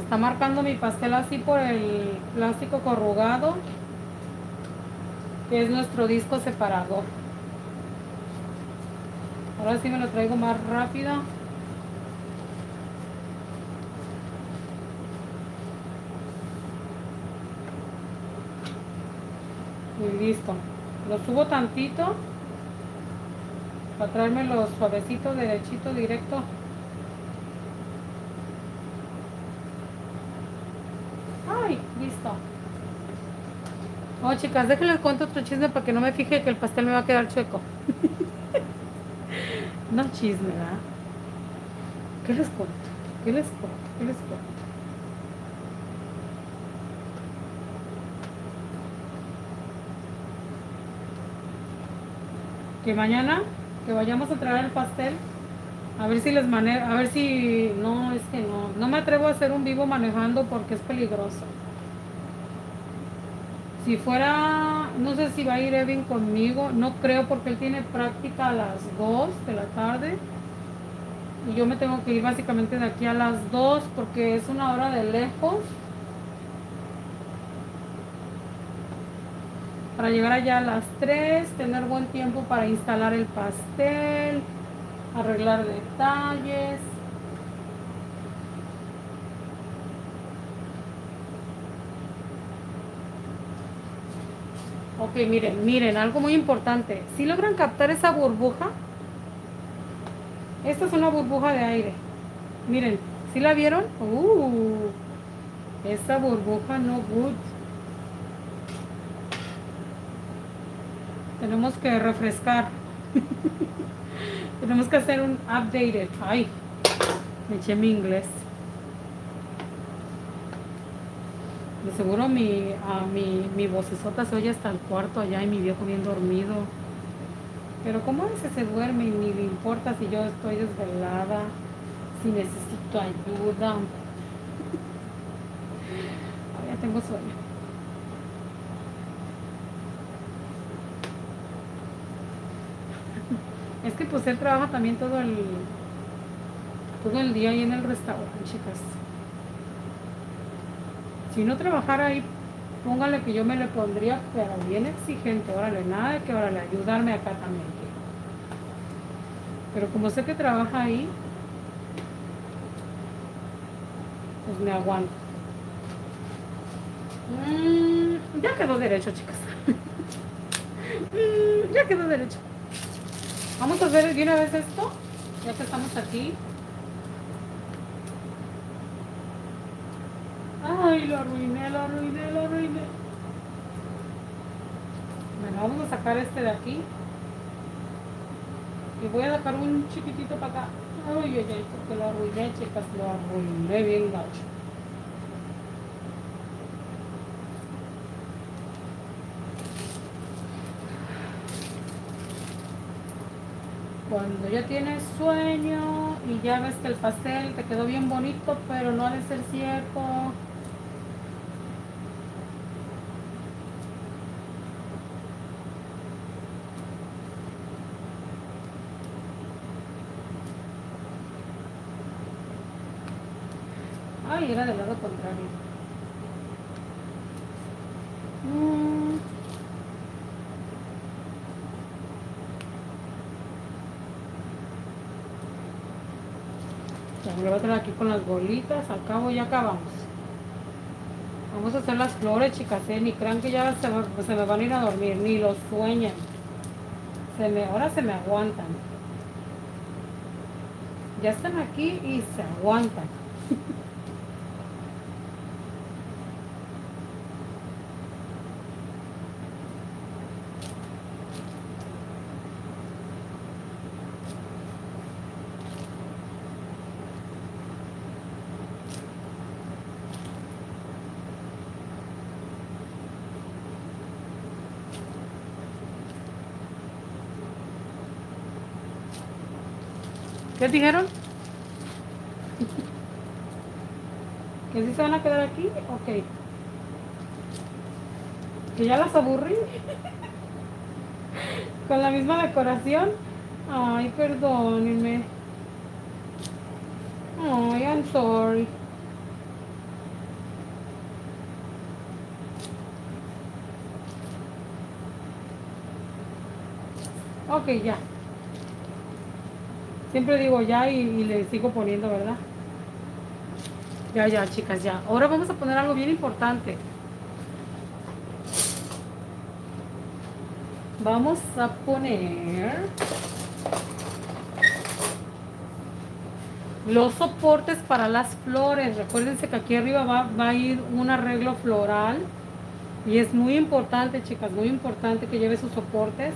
Está marcando mi pastel así por el plástico corrugado, que es nuestro disco separador. Ahora sí me lo traigo más rápido. Y listo, lo subo tantito para traérmelo suavecito, derechito, directo. Ay, listo. Oh, chicas, déjenles cuento otro chisme para que no me fije que el pastel me va a quedar chueco. No chisme, ¿verdad? ¿Qué les cuento? ¿Qué les cuento? ¿Qué les cuento? Que mañana que vayamos a traer el pastel, a ver si les manejo, a ver si no, es que no, no me atrevo a hacer un vivo manejando porque es peligroso. Si fuera, no sé si va a ir Edwin conmigo, no creo porque él tiene práctica a las dos de la tarde y yo me tengo que ir básicamente de aquí a las dos porque es una hora de lejos para llegar allá a las tres, tener buen tiempo para instalar el pastel, arreglar detalles. Ok, miren, miren, algo muy importante. Si logran captar esa burbuja, esta es una burbuja de aire. Miren, ¿sí la vieron? Uh, esa burbuja no good. Tenemos que refrescar. Tenemos que hacer un updated. Ay, me eché mi inglés. De seguro mi, a mi, mi vocesota se oye hasta el cuarto allá y mi viejo bien dormido. Pero como a veces se duerme y ni le importa si yo estoy desvelada, si necesito ayuda. Ahora ya tengo sueño. Es que pues él trabaja también todo el, todo el día ahí en el restaurante, chicas. Si no trabajara ahí, póngale que yo me le pondría, pero bien exigente, órale, nada de que, órale, ayudarme acá también. Pero como sé que trabaja ahí, pues me aguanto. Mm, ya quedó derecho, chicas. mm, ya quedó derecho. Vamos a hacer de una vez esto, ya que estamos aquí. Ay, lo arruiné, lo arruiné, lo arruiné. Bueno, vamos a sacar este de aquí. Y voy a sacar un chiquitito para acá. Ay, ay, ay, porque lo arruiné, chicas, lo arruiné bien gacho. Cuando ya tienes sueño y ya ves que el pastel te quedó bien bonito, pero no ha de ser cierto. Ay, era del lado contrario. Mm. Me lo voy a traer aquí con las bolitas. Al cabo ya acabamos. Vamos a hacer las flores, chicas, ¿eh? Ni crean que ya se, se me van a ir a dormir, ni los sueñan. Se me, ahora se me aguantan. Ya están aquí y se aguantan. ¿Qué dijeron? ¿Que sí se van a quedar aquí? Ok. Que ya las aburrí. Con la misma decoración. Ay, perdónenme. Ay, I'm sorry. Ok, ya. Siempre digo ya y, y le sigo poniendo, ¿verdad? Ya, ya, chicas, ya. Ahora vamos a poner algo bien importante. Vamos a poner los soportes para las flores. Recuérdense que aquí arriba va, va a ir un arreglo floral. Y es muy importante, chicas, muy importante que lleve sus soportes.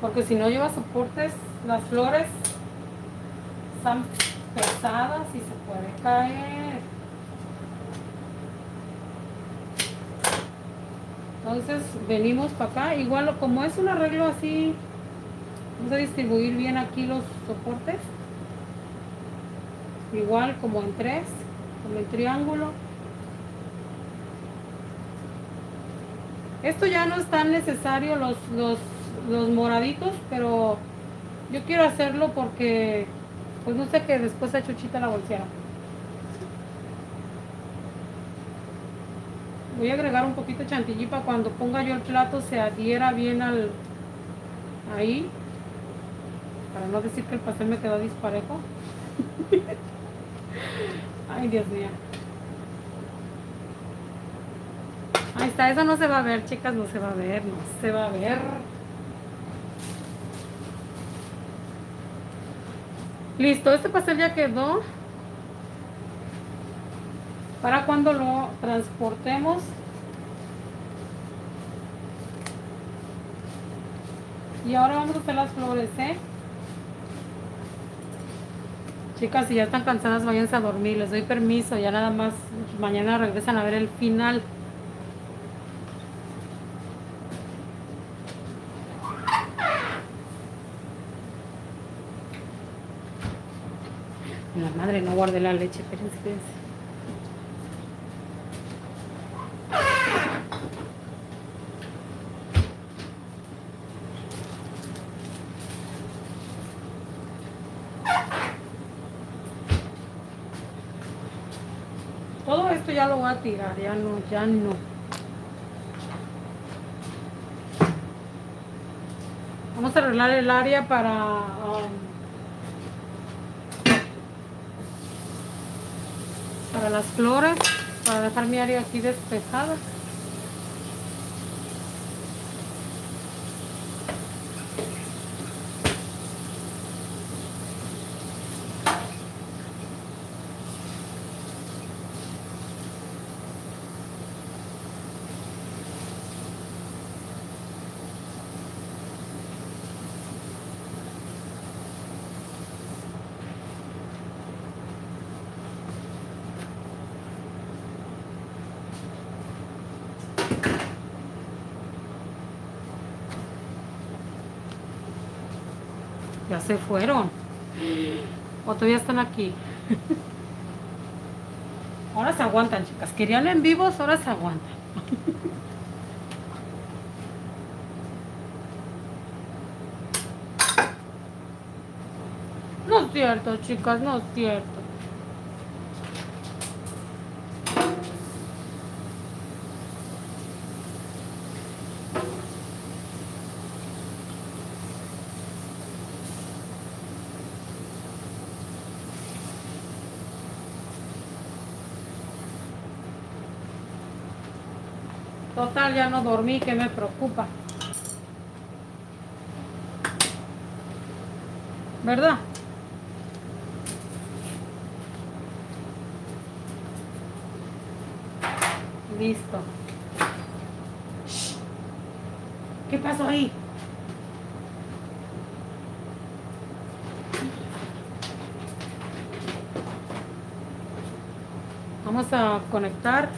Porque si no lleva soportes, las flores están pesadas y se puede caer. Entonces venimos para acá. Igual como es un arreglo así, vamos a distribuir bien aquí los soportes. Igual como en tres, como en triángulo. Esto ya no es tan necesario, los, los los moraditos, pero yo quiero hacerlo porque pues no sé, que después a Chuchita la bolseara. Voy a agregar un poquito de chantilly para cuando ponga yo el plato se adhiera bien al ahí, para no decir que el pastel me quedó disparejo. Ay, Dios mío. Ahí está, eso no se va a ver, chicas, no se va a ver, no se va a ver. Listo, este pastel ya quedó. para cuando lo transportemos . Y ahora vamos a hacer las flores, ¿eh? Chicas, si ya están cansadas, váyanse a dormir. Les doy permiso, ya nada más. Mañana regresan a ver el final. La madre, no guardé la leche, espérense, espérense. Todo esto ya lo voy a tirar, ya no, ya no. Vamos a arreglar el área para... Um, para las flores, para dejar mi área aquí despejada. Ya se fueron. O todavía están aquí. Ahora se aguantan, chicas. Querían en vivos, ahora se aguantan. No es cierto, chicas, no es cierto. Total, ya no dormí, que me preocupa. ¿Verdad? Listo. Shh. ¿Qué pasó ahí? Vamos a conectar.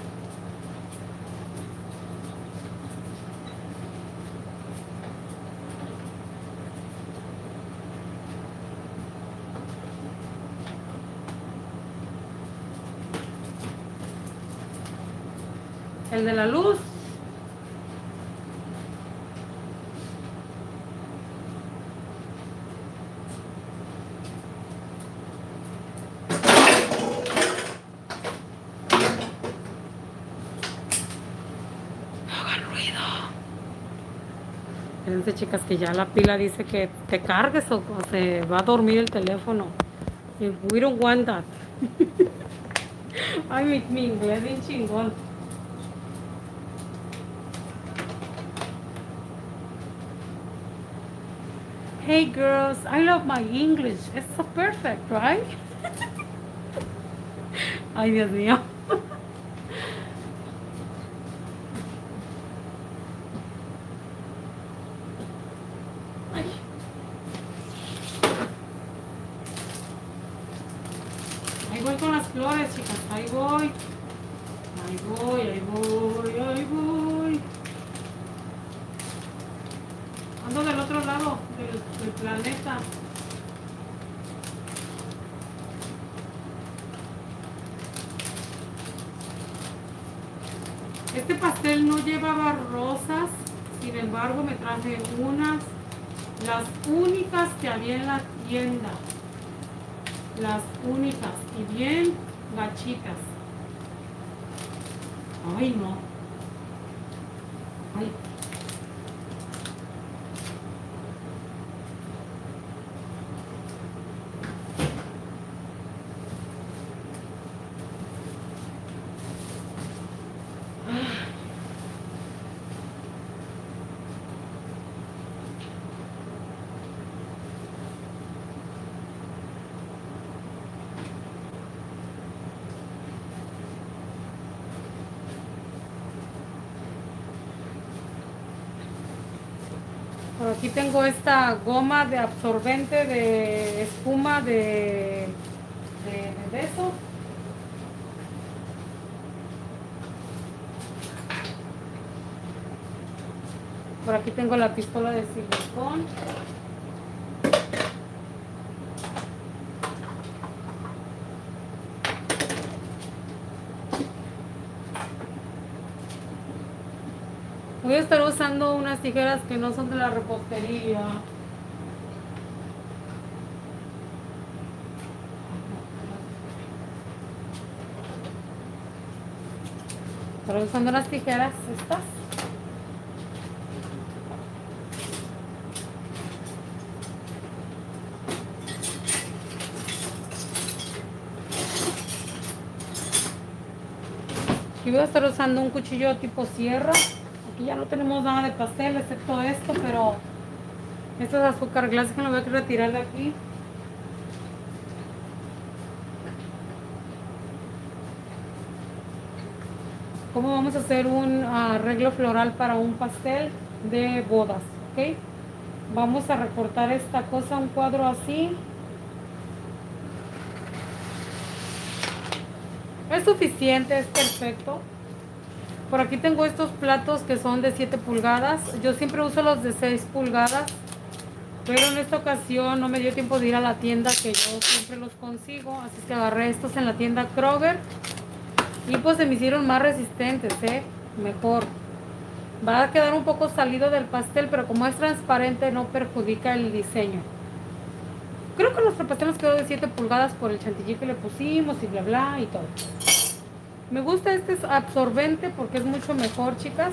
El de la luz. No hagan ruido. Fíjense, chicas, que ya la pila dice que te cargues o, o se va a dormir el teléfono. We don't want that. Ay, mi, mi inglés bien chingón. Hey girls, I love my English. It's so perfect, right? Ay, Dios mío. Ay. Ahí voy con las flores, chicas. Ahí voy. Ahí voy, ahí voy, ahí voy. Ando del otro lado del, del planeta. Este pastel no llevaba rosas, sin embargo me traje unas, las únicas que había en la tienda, las únicas y bien gachitas. Ay, no. Ay. Por aquí tengo esta goma de absorbente de espuma de, de, de beso. Por aquí tengo la pistola de silicón. Voy a estar usando unas tijeras que no son de la repostería. Estaré usando las tijeras estas. Y voy a estar usando un cuchillo tipo sierra. Aquí ya no tenemos nada de pastel excepto esto, pero esto es azúcar glass que lo voy a retirar de aquí. Como vamos a hacer un arreglo floral para un pastel de bodas, ¿ok? Vamos a recortar esta cosa, un cuadro así. Es suficiente, es perfecto. Por aquí tengo estos platos que son de siete pulgadas. Yo siempre uso los de seis pulgadas, pero en esta ocasión no me dio tiempo de ir a la tienda que yo siempre los consigo, así que agarré estos en la tienda Kroger y pues se me hicieron más resistentes, ¿eh? Mejor. Va a quedar un poco salido del pastel, pero como es transparente no perjudica el diseño. Creo que nuestro pastel nos quedó de siete pulgadas por el chantilly que le pusimos y bla bla y todo. Me gusta este absorbente porque es mucho mejor, chicas.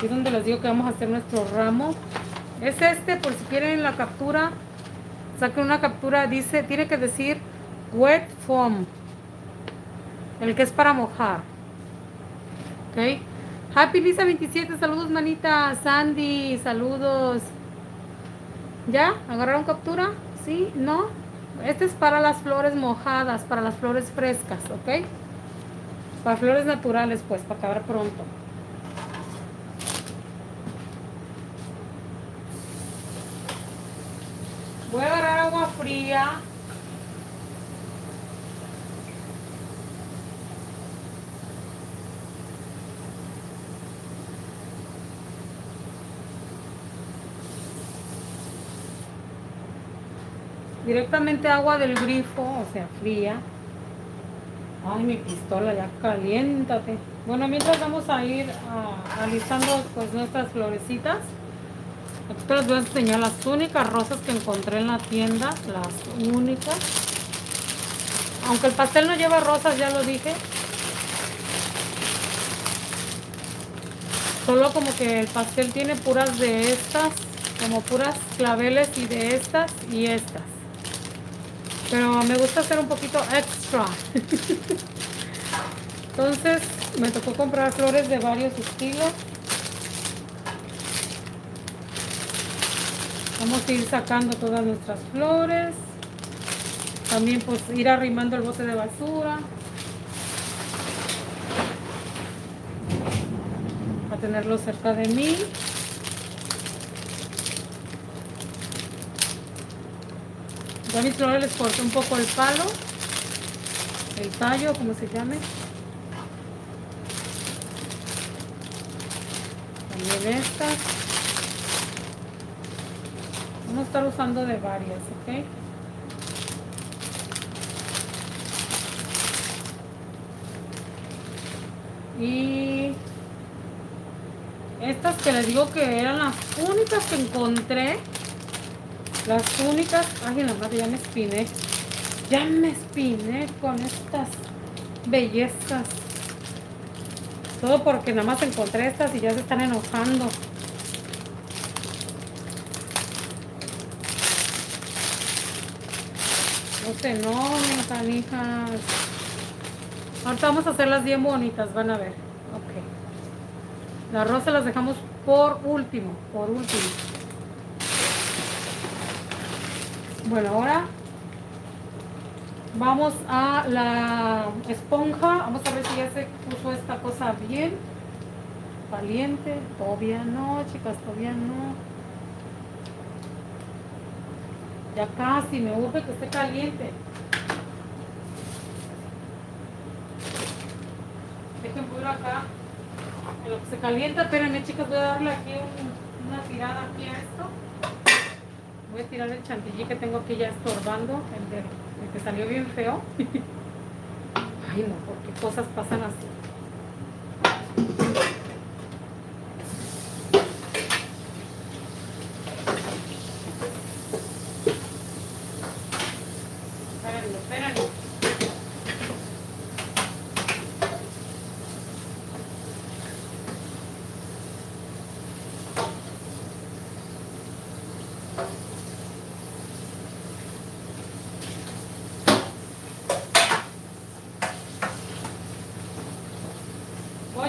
Es donde les digo que vamos a hacer nuestro ramo. Es este, por si quieren la captura, saquen una captura, dice, tiene que decir wet foam, el que es para mojar. Ok. Happy Lisa veintisiete, saludos manita. Sandy, saludos. ¿Ya? ¿Agarraron captura? ¿Sí? ¿No? Este es para las flores mojadas, para las flores frescas, ¿ok? Para flores naturales, pues, para acabar pronto. Voy a agarrar agua fría. Directamente agua del grifo, o sea, fría. Ay, mi pistola, ya caliéntate. Bueno, mientras vamos a ir uh, alisando pues nuestras florecitas. Aquí te las voy a enseñar las únicas rosas que encontré en la tienda, las únicas. Aunque el pastel no lleva rosas, ya lo dije. Solo como que el pastel tiene puras de estas, como puras claveles y de estas y estas. Pero me gusta hacer un poquito extra. Entonces me tocó comprar flores de varios estilos. Vamos a ir sacando todas nuestras flores. También pues ir arrimando el bote de basura. Para tenerlo cerca de mí. A mis flores les corté un poco el palo, el tallo, como se llame. También estas. Vamos a estar usando de varias, ¿ok? Y estas que les digo que eran las únicas que encontré. Las únicas, ay, la madre, ya me espiné. Ya me espiné con estas bellezas. Todo porque nada más encontré estas y ya se están enojando. No se enojen, canijas. Ahorita vamos a hacerlas bien bonitas, van a ver. Ok. Las rosas las dejamos por último, por último. Bueno, ahora vamos a la esponja. Vamos a ver si ya se puso esta cosa bien. caliente. Todavía no, chicas, todavía no. Ya casi, me urge que esté caliente. Dejen puro acá. En lo que se calienta, espérenme, chicas, voy a darle aquí un, una tirada aquí a esto. Voy a tirar el chantilly que tengo aquí ya estorbando, el, de, el que salió bien feo. Ay, no, porque cosas pasan así.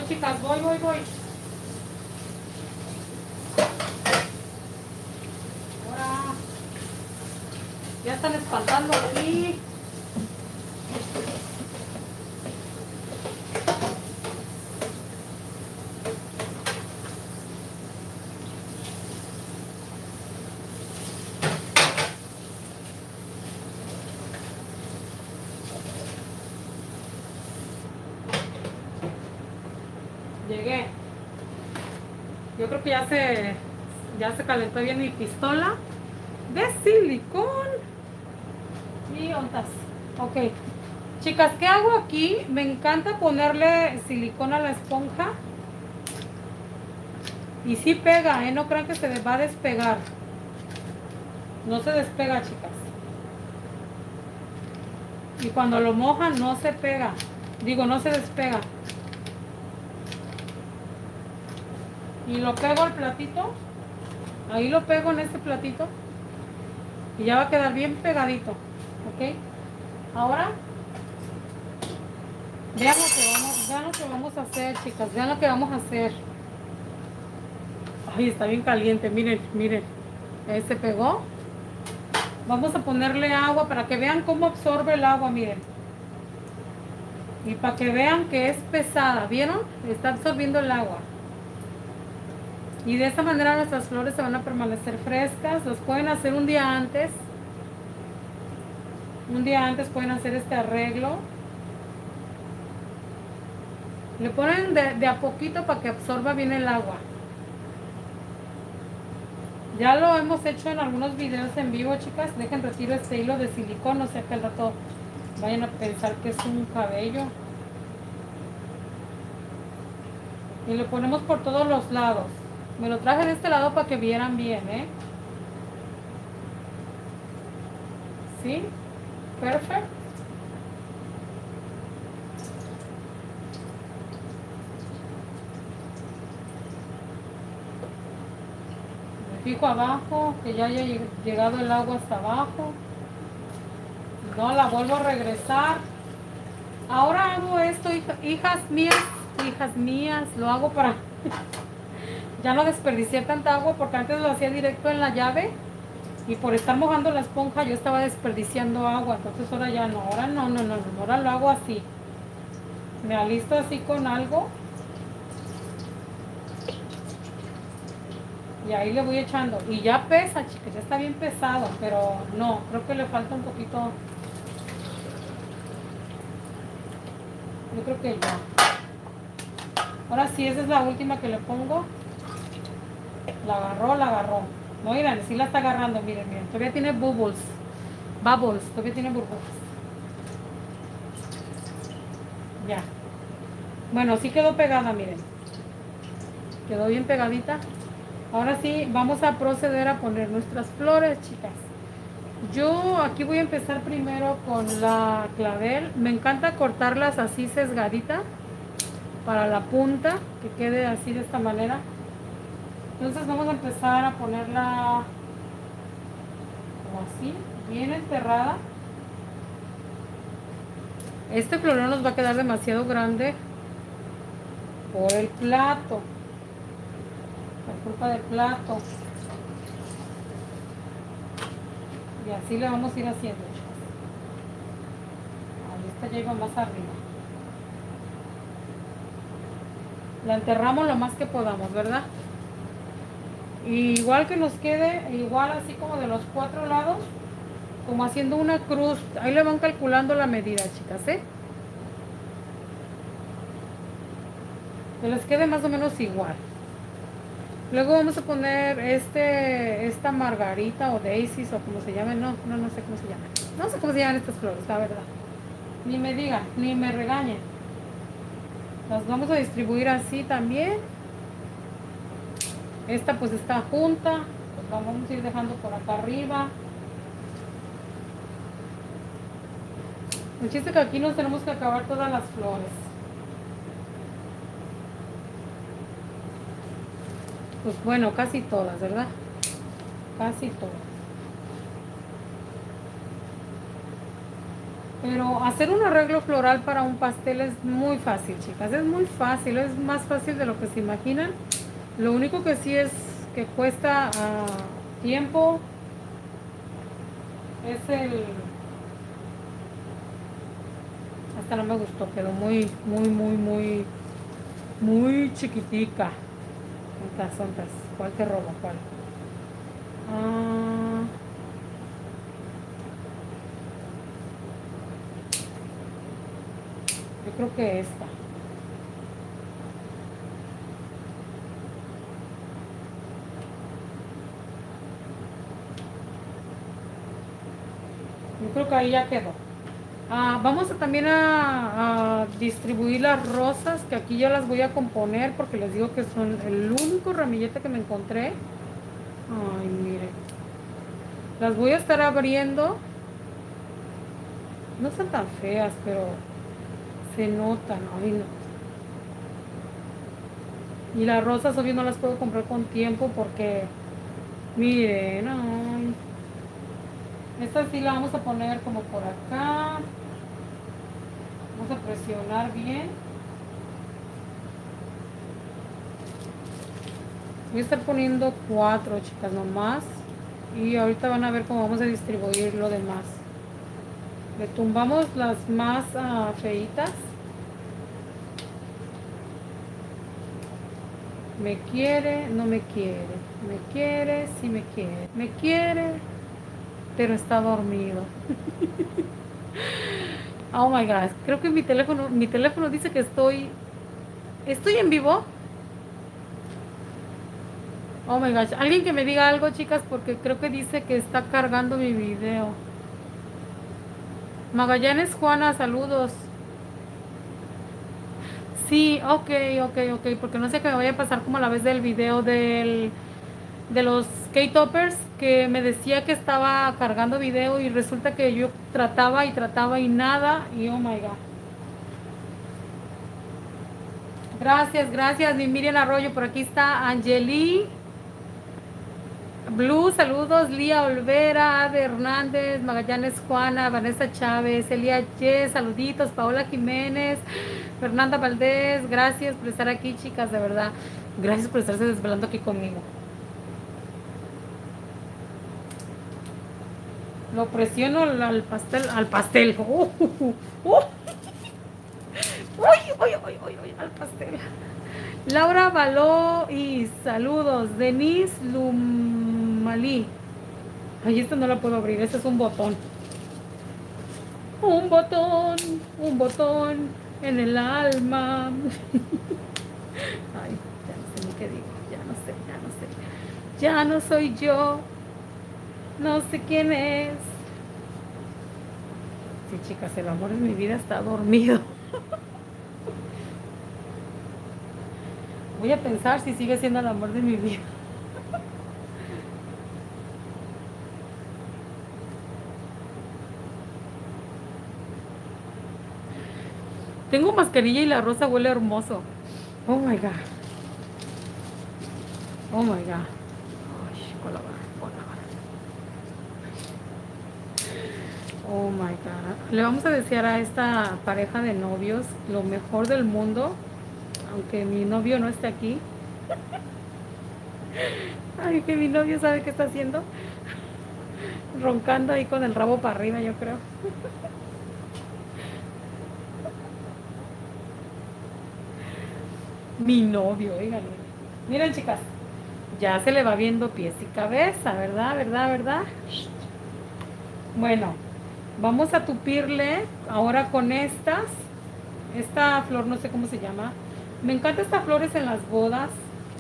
Chicas, voy, voy, voy. Ahora ya están espantando aquí. Llegué. Yo creo que ya se ya se calentó bien mi pistola de silicón y ondas. Ok, chicas, ¿qué hago aquí? Me encanta ponerle silicón a la esponja y sí pega, ¿eh? No crean que se va a despegar. No se despega, chicas. Y cuando lo mojan no se pega. Digo, no se despega. Y lo pego al platito, ahí lo pego en este platito y ya va a quedar bien pegadito, ¿ok? Ahora, vean lo que vamos, vean lo que vamos a hacer, chicas, vean lo que vamos a hacer. Ay, está bien caliente, miren, miren, eh, se pegó. Vamos a ponerle agua para que vean cómo absorbe el agua, miren. Y para que vean que es pesada, ¿vieron? Está absorbiendo el agua. Y de esa manera nuestras flores se van a permanecer frescas. Los pueden hacer un día antes. Un día antes pueden hacer este arreglo. Le ponen de, de a poquito para que absorba bien el agua. Ya lo hemos hecho en algunos videos en vivo, chicas. Dejen retiro este hilo de silicón. O sea que al rato vayan a pensar que es un cabello. Y lo ponemos por todos los lados. Me lo traje de este lado para que vieran bien, ¿eh? ¿Sí? Perfecto. Me fijo abajo, que ya haya llegado el agua hasta abajo. No, la vuelvo a regresar. Ahora hago esto, hijas mías, hijas mías, lo hago para... Ya no desperdicié tanta agua porque antes lo hacía directo en la llave y por estar mojando la esponja yo estaba desperdiciando agua, entonces ahora ya no, ahora no, no, no, no, ahora lo hago así. Me alisto así con algo y ahí le voy echando y ya pesa, chicas, ya está bien pesado, pero no, creo que le falta un poquito. Yo creo que ya. Ahora sí, esa es la última que le pongo. La agarró, la agarró. No, miren, sí la está agarrando, miren, miren. Todavía tiene bubbles. Bubbles, todavía tiene burbujas. Ya. Bueno, sí quedó pegada, miren. Quedó bien pegadita. Ahora sí, vamos a proceder a poner nuestras flores, chicas. Yo aquí voy a empezar primero con la clavel. Me encanta cortarlas así sesgadita. Para la punta, que quede así de esta manera. Entonces vamos a empezar a ponerla como así, bien enterrada. Este florero nos va a quedar demasiado grande por el plato, por culpa del plato. Y así le vamos a ir haciendo. Ahí esta llega más arriba. la enterramos lo más que podamos, ¿verdad? Y igual que nos quede, igual así como de los cuatro lados, como haciendo una cruz. Ahí le van calculando la medida, chicas, ¿eh? Que les quede más o menos igual. Luego vamos a poner este, esta margarita o daisies o como se llamen. No, no, no sé cómo se llaman. No sé cómo se llaman estas flores, la verdad. Ni me digan, ni me regañen. Las vamos a distribuir así también. Esta pues está junta. Pues la vamos a ir dejando por acá arriba. El chiste que aquí nos tenemos que acabar todas las flores. Pues bueno, casi todas, ¿verdad? Casi todas. Pero hacer un arreglo floral para un pastel es muy fácil, chicas. Es muy fácil, es más fácil de lo que se imaginan. Lo único que sí es que cuesta uh, tiempo es el... Hasta no me gustó, quedó muy, muy, muy, muy, muy chiquitica. Ontas, ontas. ¿Cuál te robo? ¿Cuál? Ah... Yo creo que esta. Yo creo que ahí ya quedó. Ah, vamos a también a, a distribuir las rosas, que aquí ya las voy a componer porque les digo que son el único ramillete que me encontré. Ay, miren. Las voy a estar abriendo. No son tan feas, pero se notan. Ay, no. Y las rosas obvio no las puedo comprar con tiempo porque, miren, ay. Esta sí la vamos a poner como por acá. Vamos a presionar bien. Voy a estar poniendo cuatro, chicas, nomás. Y ahorita van a ver cómo vamos a distribuir lo demás. Le tumbamos las más uh, feitas. Me quiere, no me quiere. Me quiere, sí me quiere. Me quiere, pero está dormido. Oh my God, creo que mi teléfono, mi teléfono dice que estoy, estoy en vivo. Oh my gosh, alguien que me diga algo, chicas, porque creo que dice que está cargando mi video. Magallanes Juana, saludos. Sí, ok, ok, ok, porque no sé que me vaya a pasar como a la vez del video del... de los K-Toppers, que me decía que estaba cargando video y resulta que yo trataba y trataba y nada, y oh my God. Gracias, gracias, mi Miriam Arroyo. Por aquí está Angeli Blue, saludos. Lía Olvera, Ade Hernández, Magallanes Juana, Vanessa Chávez, Elia Yes, saluditos. Paola Jiménez, Fernanda Valdés, gracias por estar aquí, chicas, de verdad. Gracias por estarse desvelando aquí conmigo. Lo presiono al pastel, al pastel. Oh, oh, oh. Uy, uy, uy, uy, uy, al pastel. Laura Baló y saludos. Denise Lumalí. Ay, esta no la puedo abrir, este es un botón. Un botón, un botón en el alma. Ay, ya no sé ni qué digo, ya no sé, ya no sé. Ya no soy yo. No sé quién es. Sí, chicas, el amor de mi vida está dormido. Voy a pensar si sigue siendo el amor de mi vida. Tengo mascarilla y la rosa huele hermoso. Oh my God. Oh my God. Oh my God. Le vamos a desear a esta pareja de novios lo mejor del mundo, aunque mi novio no esté aquí. Ay, que mi novio sabe qué está haciendo. Roncando ahí con el rabo para arriba, yo creo. mi novio, oigan. Miren, chicas, ya se le va viendo pies y cabeza, ¿verdad? ¿Verdad? ¿Verdad? Bueno, vamos a tupirle ahora con estas. Esta flor no sé cómo se llama. Me encanta estas flores en las bodas,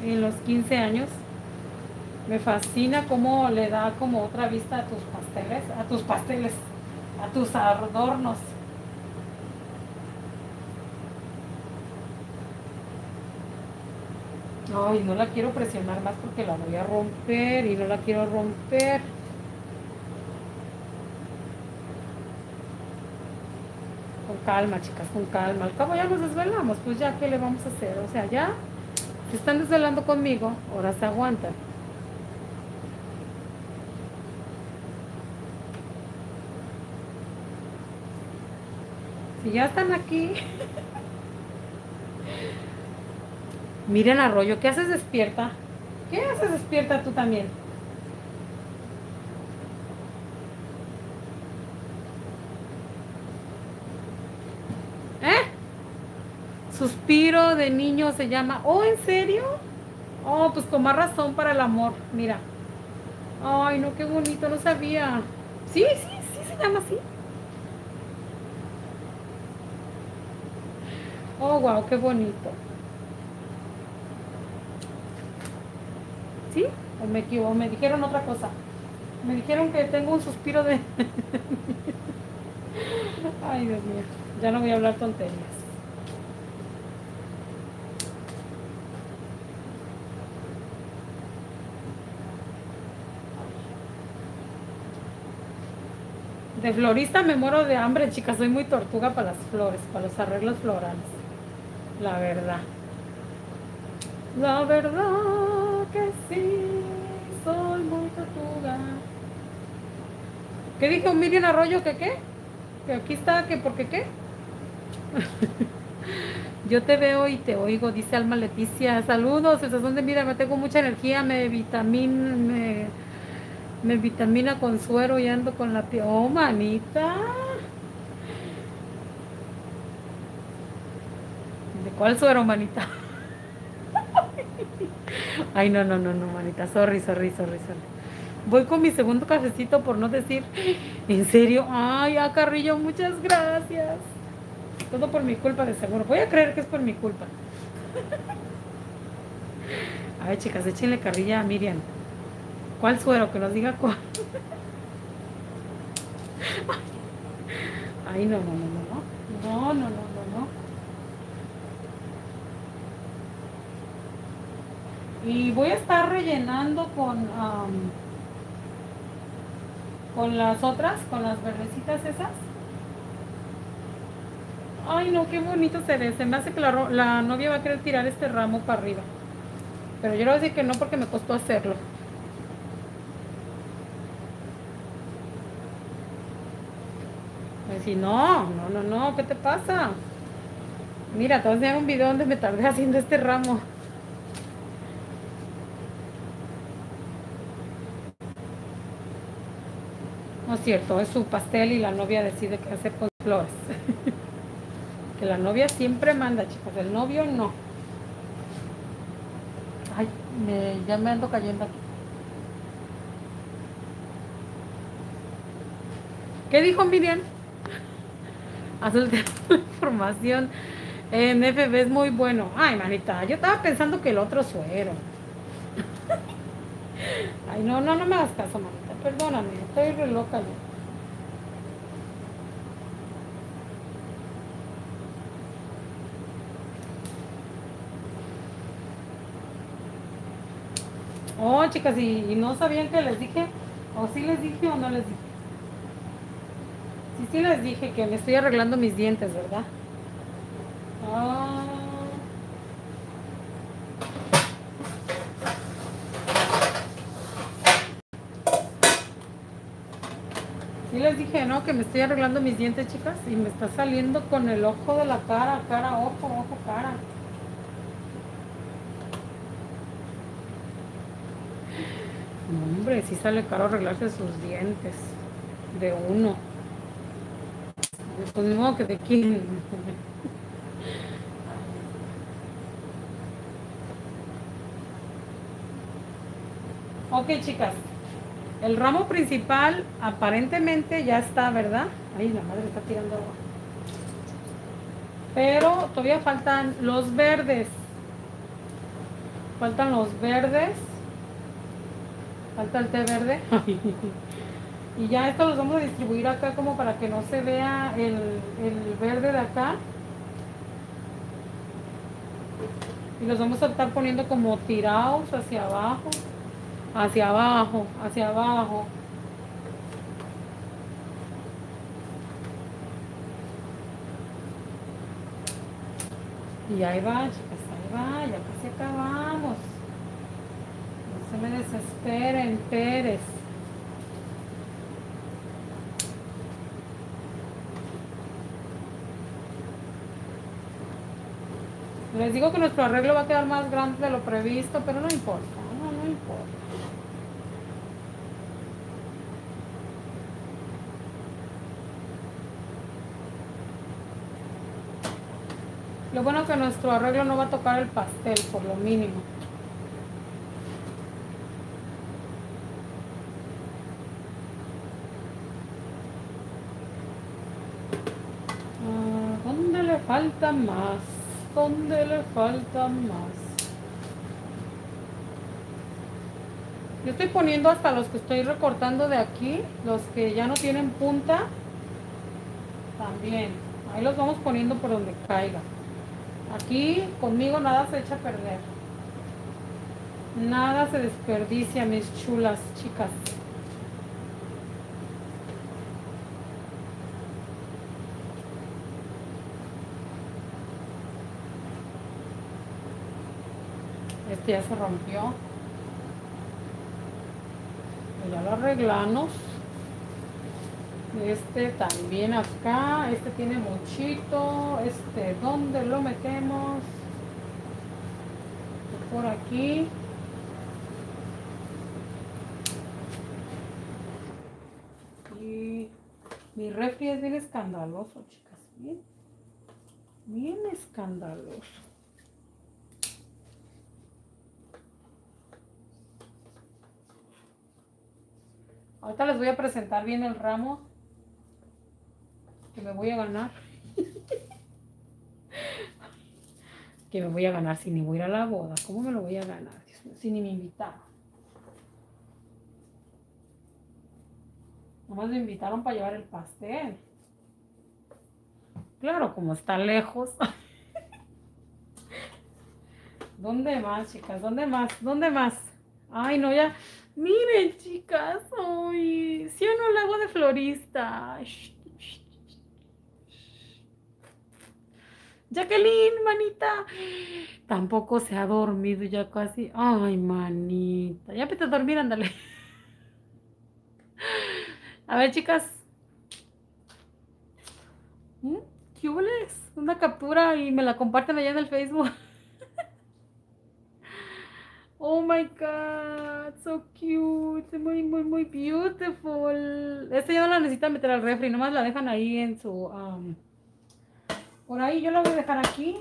en los quince años. Me fascina cómo le da como otra vista a tus pasteles, a tus pasteles, a tus adornos. Ay, no la quiero presionar más porque la voy a romper y no la quiero romper. Con calma, chicas, con calma. Al cabo ya nos desvelamos, pues ya, ¿qué le vamos a hacer? O sea, ya se están desvelando conmigo, ahora se aguantan. Si ya están aquí... Miren, Arroyo, ¿qué haces despierta? ¿Qué haces despierta tú también? ¿Eh? Suspiro de niño se llama. ¿Oh, en serio? Oh, pues con más razón para el amor. Mira. Ay, no, qué bonito, no sabía. Sí, sí, sí se llama así. Oh, wow, qué bonito. ¿Sí? O me equivoco, me dijeron otra cosa. Me dijeron que tengo un suspiro de... Ay, Dios mío. Ya no voy a hablar tonterías. De florista me muero de hambre, chicas. Soy muy tortuga para las flores, para los arreglos florales. La verdad. La verdad. Que sí, soy muy tortuga. ¿Qué dijo Miriam Arroyo? ¿Que qué? Que aquí está, que porque qué. Yo te veo y te oigo, dice Alma Leticia. Saludos, el sazón de mira, me tengo mucha energía, me vitamina, me, me vitamina con suero y ando con la piel. Oh, manita. ¿De cuál suero, manita? Ay, no, no, no, no, manita. Sorry, sorry, sorry, sorry. Voy con mi segundo cafecito por no decir. ¿En serio? Ay, a Carrillo, muchas gracias. Todo por mi culpa, de seguro. Voy a creer que es por mi culpa. A ver, chicas, échenle carrilla a Miriam. ¿Cuál suero? Que nos diga cuál. Ay, no, no, no, no. No, no, no, no, no. Y voy a estar rellenando con um, con las otras, con las verdecitas esas. Ay, no, qué bonito se ve. Se me hace que la, la novia va a querer tirar este ramo para arriba. Pero yo le voy a decir que no porque me costó hacerlo. Voy a decir, no, no, no, no, ¿qué te pasa? Mira, te voy a enseñar un video donde me tardé haciendo este ramo. No es cierto, es su pastel y la novia decide qué hacer con flores. Que la novia siempre manda, chicos, el novio no. Ay, me, ya me ando cayendo aquí. ¿Qué dijo Miriam? Azul de la información en F B es muy bueno. Ay, manita, yo estaba pensando que el otro suero. Ay, no, no, no me hagas caso, manita. Perdóname, estoy re loca. Oh, chicas, y, y no sabían que les dije, o sí les dije o no les dije. Sí, sí les dije que me estoy arreglando mis dientes, ¿verdad? Ah. Y les dije, no, que me estoy arreglando mis dientes, chicas, y me está saliendo con el ojo de la cara, cara, ojo, ojo, cara. No, hombre, sí sale caro arreglarse sus dientes de uno. Pues no, que de quién. Ok, chicas, el ramo principal aparentemente ya está, ¿verdad? Ay, la madre está tirando agua. Pero todavía faltan los verdes. Faltan los verdes. Falta el té verde. Y ya esto los vamos a distribuir acá como para que no se vea el, el verde de acá. Y los vamos a estar poniendo como tirados hacia abajo. Hacia abajo, hacia abajo. Y ahí va, chicas, ahí va, ya casi acabamos. No se me desesperen, Pérez. Les digo que nuestro arreglo va a quedar más grande de lo previsto, pero no importa, no, no importa. Lo bueno es que nuestro arreglo no va a tocar el pastel, por lo mínimo. Ah, ¿dónde le falta más? ¿Dónde le falta más? Yo estoy poniendo hasta los que estoy recortando de aquí, los que ya no tienen punta, también. Ahí los vamos poniendo por donde caiga. Aquí conmigo nada se echa a perder. Nada se desperdicia, mis chulas, chicas. Este ya se rompió. Ya lo arreglamos. Este también acá. Este tiene muchito. Este, ¿dónde lo metemos? Por aquí. Y mi refri es bien escandaloso, chicas. Bien, bien escandaloso. Ahorita les voy a presentar bien el ramo que me voy a ganar. Que me voy a ganar si ni voy a ir a la boda. ¿Cómo me lo voy a ganar? Si ni me invitaron. Nomás me invitaron para llevar el pastel. Claro, como está lejos. ¿Dónde más, chicas? ¿Dónde más? ¿Dónde más? Ay, no, ya... Miren, chicas, hoy sí o no la hago de florista. Shh, shh, shh. Jacqueline, manita, tampoco se ha dormido ya casi. Ay, manita, ya vete a dormir, ándale. A ver, chicas. ¿Qué hubo? Una captura y me la comparten allá en el Facebook. Oh my God, so cute, muy, muy, muy beautiful. Esta ya no la necesitan meter al refri, nomás la dejan ahí en su... Um, por ahí, yo la voy a dejar aquí.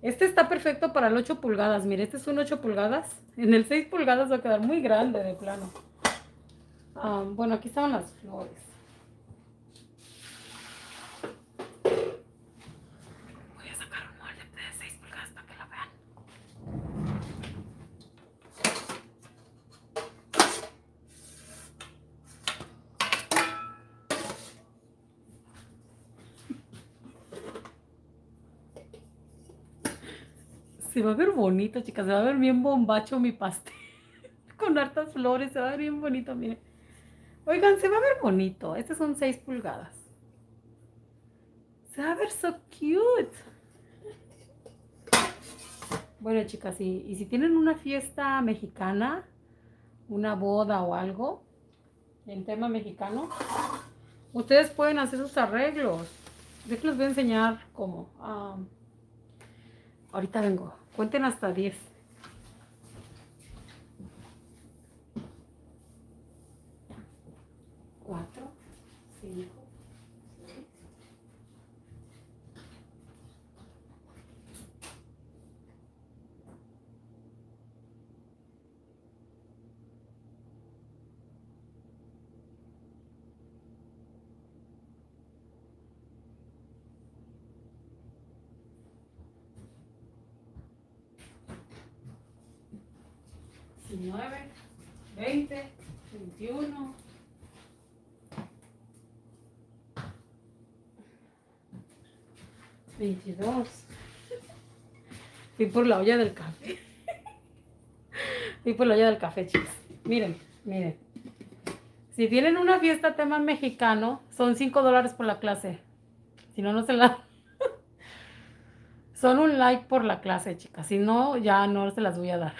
Este está perfecto para el ocho pulgadas, mire, este es un ocho pulgadas. En el seis pulgadas va a quedar muy grande de plano. Um, bueno, aquí estaban las flores. Se va a ver bonito, chicas. Se va a ver bien bombacho mi pastel. Con hartas flores. Se va a ver bien bonito, miren. Oigan, se va a ver bonito. Este son seis pulgadas. Se va a ver so cute. Bueno, chicas, y, y si tienen una fiesta mexicana, una boda o algo, en tema mexicano, ustedes pueden hacer sus arreglos. Yo les voy a enseñar cómo. Um, ahorita vengo. Cuenten hasta diez. Cuatro, cinco, seis. diecinueve, veinte, veintiuno, veintidós. Fui por la olla del café. Fui por la olla del café, chicos. Miren, miren. Si tienen una fiesta tema mexicano, son cinco dólares por la clase. Si no, no se la... Son un like por la clase, chicas. Si no, ya no se las voy a dar.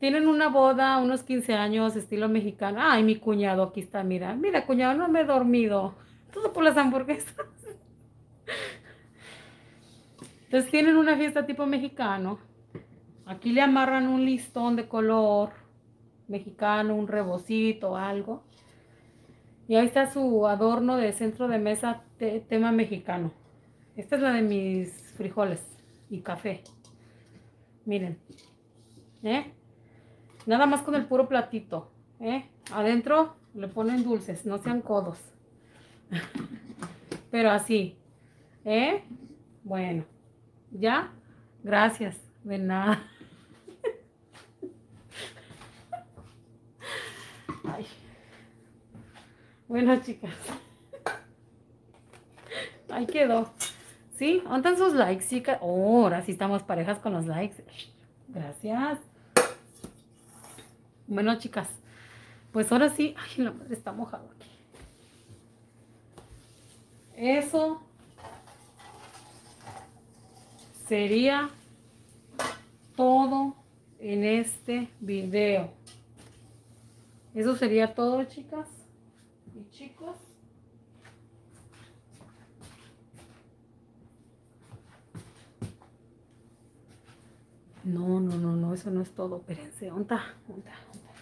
Tienen una boda, unos quince años, estilo mexicano. Ay, mi cuñado aquí está, mira. Mira, cuñado, no me he dormido. Todo por las hamburguesas. Entonces tienen una fiesta tipo mexicano. Aquí le amarran un listón de color mexicano, un rebocito, algo. Y ahí está su adorno de centro de mesa te- tema mexicano. Esta es la de mis frijoles y café. Miren. ¿Eh? Nada más con el puro platito. ¿Eh? Adentro le ponen dulces, no sean codos. Pero así. ¿Eh? Bueno. ¿Ya? Gracias. De nada. Ay. Bueno, chicas. Ahí quedó. ¿Sí? ¿Ontan sus likes, chicas? Oh, ahora sí estamos parejas con los likes. Gracias. Bueno, chicas. Pues ahora sí. Ay, la madre está mojado aquí. Eso sería todo en este video. Eso sería todo, chicas y chicos. No, no, no, no, eso no es todo. Espérense, ¿onta? ¿Onta? ¿Onta?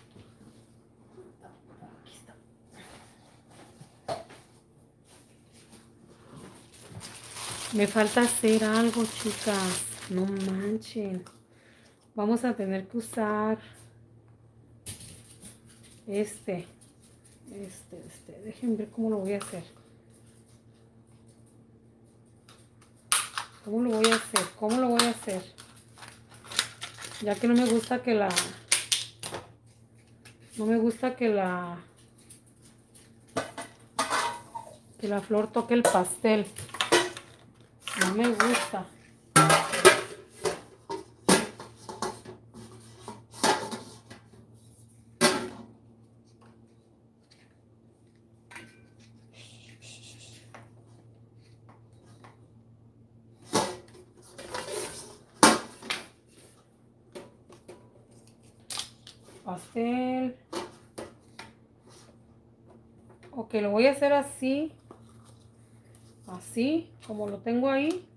Aquí está. Me falta hacer algo, chicas. No manchen. Vamos a tener que usar este. Este, este. Déjenme ver cómo lo voy a hacer. ¿Cómo lo voy a hacer? ¿Cómo lo voy a hacer? Ya que no me gusta que la... No me gusta que la... Que la flor toque el pastel. No me gusta. Pastel. Ok, lo voy a hacer así. Así, como lo tengo ahí.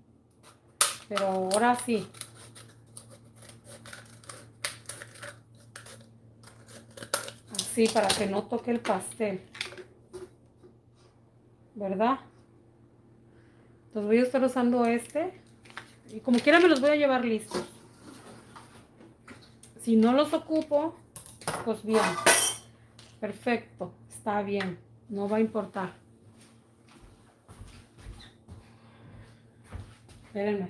Pero ahora sí. Así, para que no toque el pastel. ¿Verdad? Entonces voy a estar usando este. Y como quiera me los voy a llevar listos. Si no los ocupo... Pues bien, perfecto, está bien, no va a importar. Espérenme.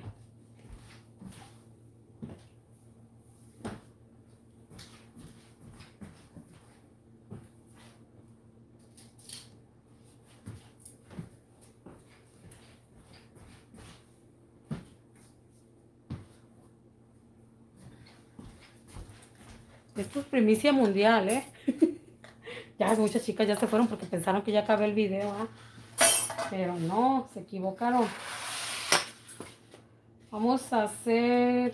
Esto es primicia mundial, ¿eh? Ya muchas chicas ya se fueron porque pensaron que ya acabé el video, ¿eh? Pero no, se equivocaron. Vamos a hacer...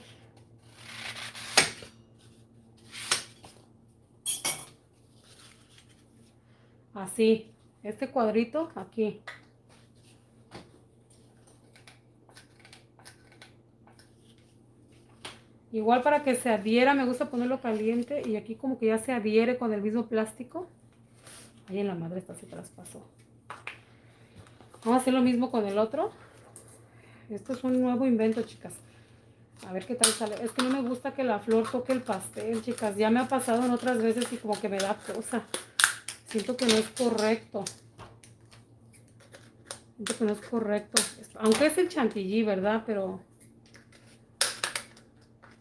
Así, este cuadrito aquí. Igual para que se adhiera, me gusta ponerlo caliente y aquí como que ya se adhiere con el mismo plástico. Ahí en la madre está, se traspasó. Vamos a hacer lo mismo con el otro. Esto es un nuevo invento, chicas. A ver qué tal sale. Es que no me gusta que la flor toque el pastel, chicas. Ya me ha pasado en otras veces y como que me da cosa. Siento que no es correcto. Siento que no es correcto. Aunque es el chantilly, ¿verdad? Pero...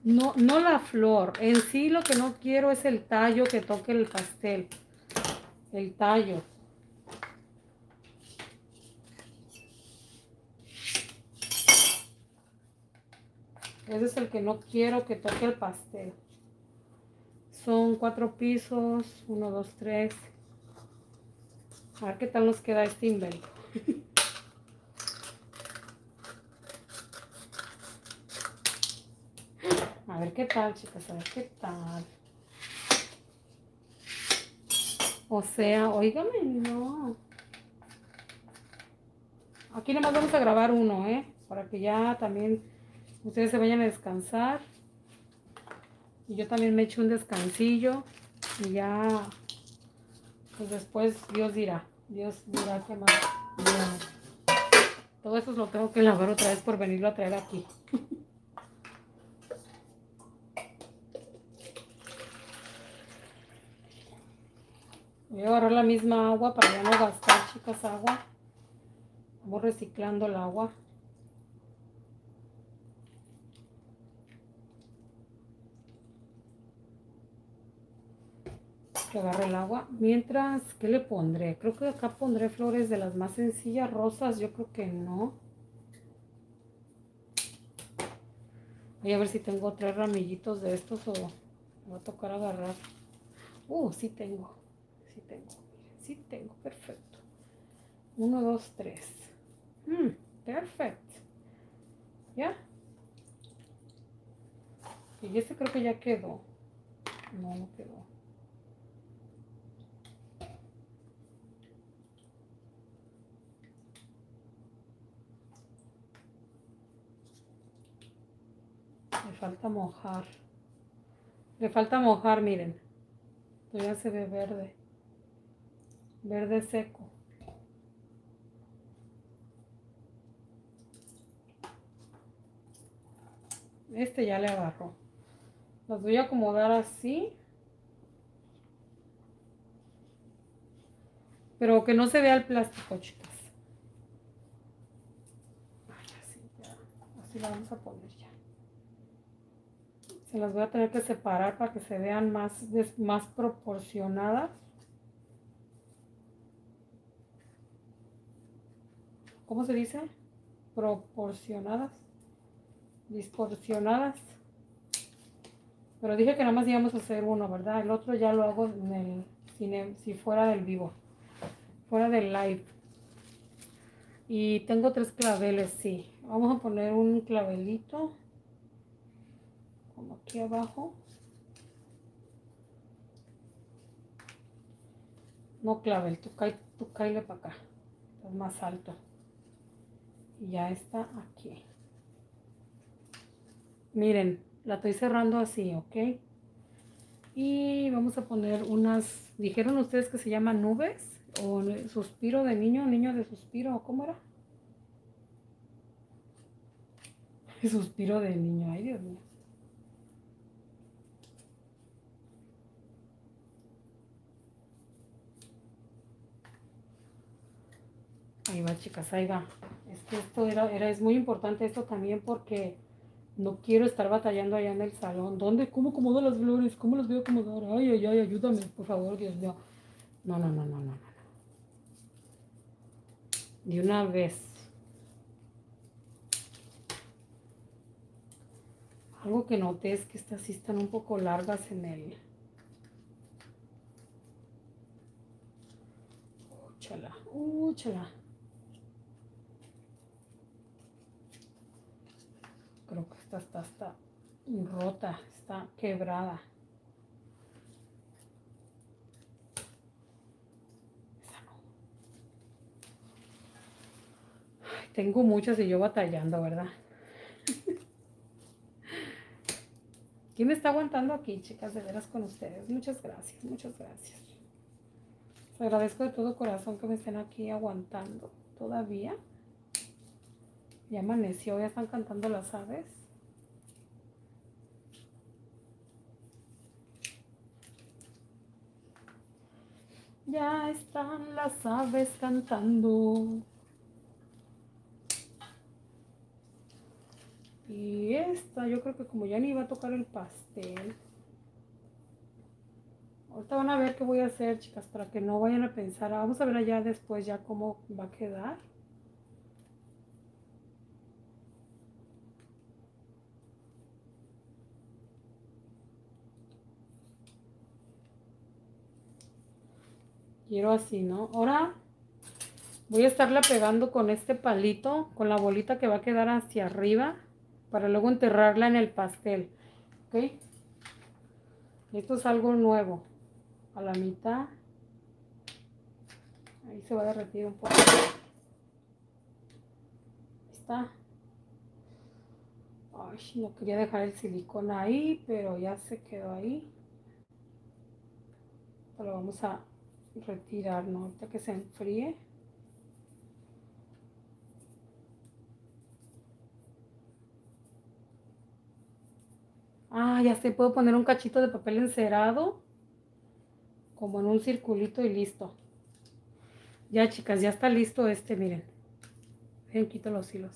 No, no la flor. En sí lo que no quiero es el tallo que toque el pastel. El tallo. Ese es el que no quiero que toque el pastel. Son cuatro pisos. Uno, dos, tres. A ver qué tal nos queda este invento. A ver qué tal, chicas, a ver qué tal. O sea, óigame, no. Aquí nomás vamos a grabar uno, ¿eh? Para que ya también ustedes se vayan a descansar. Y yo también me echo un descansillo. Y ya, pues después Dios dirá. Dios dirá qué más. Ya. Todo eso lo tengo que lavar otra vez por venirlo a traer aquí. Voy a agarrar la misma agua para ya no gastar, chicas, agua. Vamos reciclando el agua. Que agarre el agua. Mientras, ¿qué le pondré? Creo que acá pondré flores de las más sencillas. Rosas, yo creo que no. Voy a ver si tengo tres ramillitos de estos o me va a tocar agarrar. Uh, sí tengo. Sí tengo, sí tengo, perfecto. Uno, dos, tres. Mm, perfecto. ¿Ya? Y este creo que ya quedó. No, no quedó. Le falta mojar. Le falta mojar, miren. Todavía se ve verde. Verde seco. Este ya le agarró. Las voy a acomodar así. Pero que no se vea el plástico, chicas. Así, ya. Así la vamos a poner ya. Se las voy a tener que separar para que se vean más, más proporcionadas. ¿Cómo se dice? Proporcionadas. Disproporcionadas. Pero dije que nada más íbamos a hacer uno, ¿verdad? El otro ya lo hago en el cine, si fuera del vivo. Fuera del live. Y tengo tres claveles, sí. Vamos a poner un clavelito. Como aquí abajo. No clavel, tú caile tú caile para acá. Es más alto. Y ya está aquí. Miren, la estoy cerrando así, ¿ok? Y vamos a poner unas, dijeron ustedes que se llaman nubes, o suspiro de niño, niño de suspiro, ¿cómo era? Suspiro de niño, ay Dios mío. Ahí va, chicas, ahí va. Es que esto era, era, es muy importante esto también porque no quiero estar batallando allá en el salón. ¿Dónde? ¿Cómo acomodo las flores? ¿Cómo las voy a acomodar? Ay, ay, ay, ayúdame, por favor, Dios mío. No, no, no, no, no, no. De una vez. Algo que noté es que estas sí están un poco largas en el... Úchala, úchala. Creo que esta está, está rota, está quebrada. Esa no. Ay, tengo muchas y yo batallando, ¿verdad? ¿Quién me está aguantando aquí, chicas? De veras con ustedes. Muchas gracias, muchas gracias. Les agradezco de todo corazón que me estén aquí aguantando todavía. Ya amaneció, ya están cantando las aves. Ya están las aves cantando. Y yeah. esta, yo creo que como ya ni va a tocar el pastel. Ahorita van a ver qué voy a hacer, chicas, para que no vayan a pensar. Vamos a ver allá después ya cómo va a quedar. Quiero así, ¿no? Ahora voy a estarla pegando con este palito, con la bolita que va a quedar hacia arriba, para luego enterrarla en el pastel. ¿Ok? Esto es algo nuevo. A la mitad. Ahí se va a derretir un poco. Ahí está. Ay, no quería dejar el silicón ahí, pero ya se quedó ahí. Esto lo vamos a retirar, ¿no? Ahorita que se enfríe. Ah, ya sé, puedo poner un cachito de papel encerado, como en un circulito, y listo. Ya, chicas, ya está listo este, miren. Miren, quito los hilos.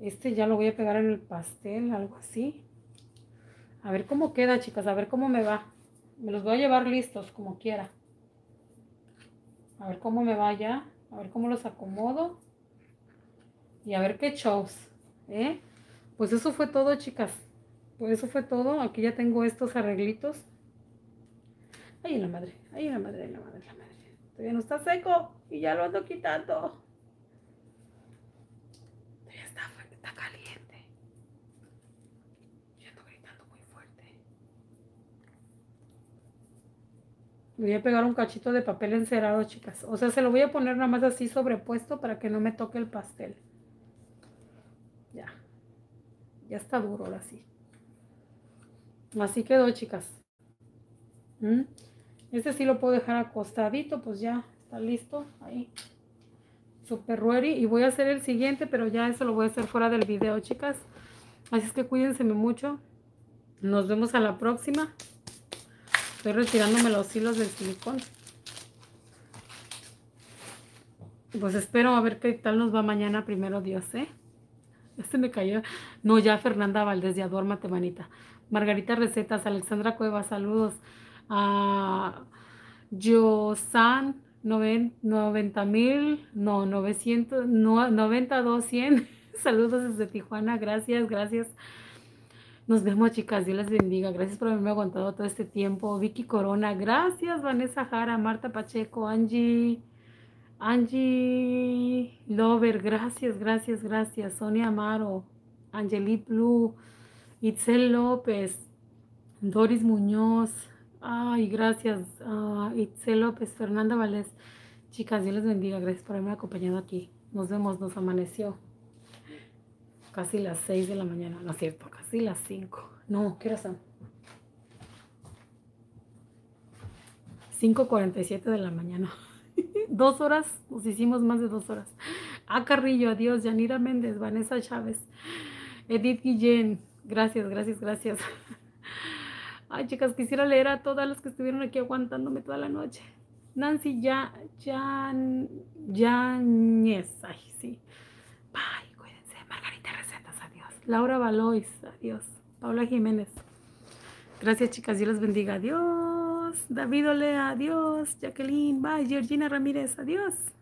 Este ya lo voy a pegar en el pastel, algo así. A ver cómo queda, chicas, a ver cómo me va. Me los voy a llevar listos, como quiera. A ver cómo me va ya, a ver cómo los acomodo. Y a ver qué shows. ¿Eh? Pues eso fue todo, chicas. Pues eso fue todo. Aquí ya tengo estos arreglitos. Ay, la madre, ay, la madre, la madre, la madre. Todavía no está seco y ya lo ando quitando. Todavía está, está caliente. Ya ando gritando muy fuerte. Voy a pegar un cachito de papel encerado, chicas. O sea, se lo voy a poner nada más así sobrepuesto para que no me toque el pastel. Ya, ya está duro ahora sí. Así quedó, chicas. ¿Mm? Este sí lo puedo dejar acostadito, pues ya está listo. Ahí. Super ready. Y voy a hacer el siguiente, pero ya eso lo voy a hacer fuera del video, chicas. Así es que cuídense mucho. Nos vemos a la próxima. Estoy retirándome los hilos del silicón. Pues espero a ver qué tal nos va mañana, primero Dios, ¿eh? Este me cayó. No, ya Fernanda Valdés, ya duérmate, manita. Margarita Recetas, Alexandra Cuevas, saludos. A uh, Yosan noventa mil, no, novecientos, no, noventa dos cien. Saludos desde Tijuana, gracias, gracias. Nos vemos, chicas, Dios les bendiga. Gracias por haberme aguantado todo este tiempo. Vicky Corona, gracias. Vanessa Jara, Marta Pacheco, Angie. Angie Lover, gracias, gracias, gracias. Sonia Amaro, Angelit Blue, Itzel López, Doris Muñoz. Ay, gracias, uh, Itzel López, Fernanda Valdés. Chicas, Dios les bendiga. Gracias por haberme acompañado aquí. Nos vemos, nos amaneció. Casi las seis de la mañana, no es cierto, casi las cinco. No, ¿qué hora son? cinco cuarenta y siete de la mañana. Dos horas, nos hicimos más de dos horas. A Carrillo, adiós. Yanira Méndez, Vanessa Chávez, Edith Guillén, gracias, gracias, gracias. Ay, chicas, quisiera leer a todas las que estuvieron aquí aguantándome toda la noche. Nancy ya, ya, Yañez, ay, sí. Bye, cuídense. Margarita Recetas, adiós. Laura Valois, adiós. Paula Jiménez. Gracias, chicas, Dios les bendiga, adiós. David Olea, adiós. Jacqueline, bye. Georgina Ramírez, adiós.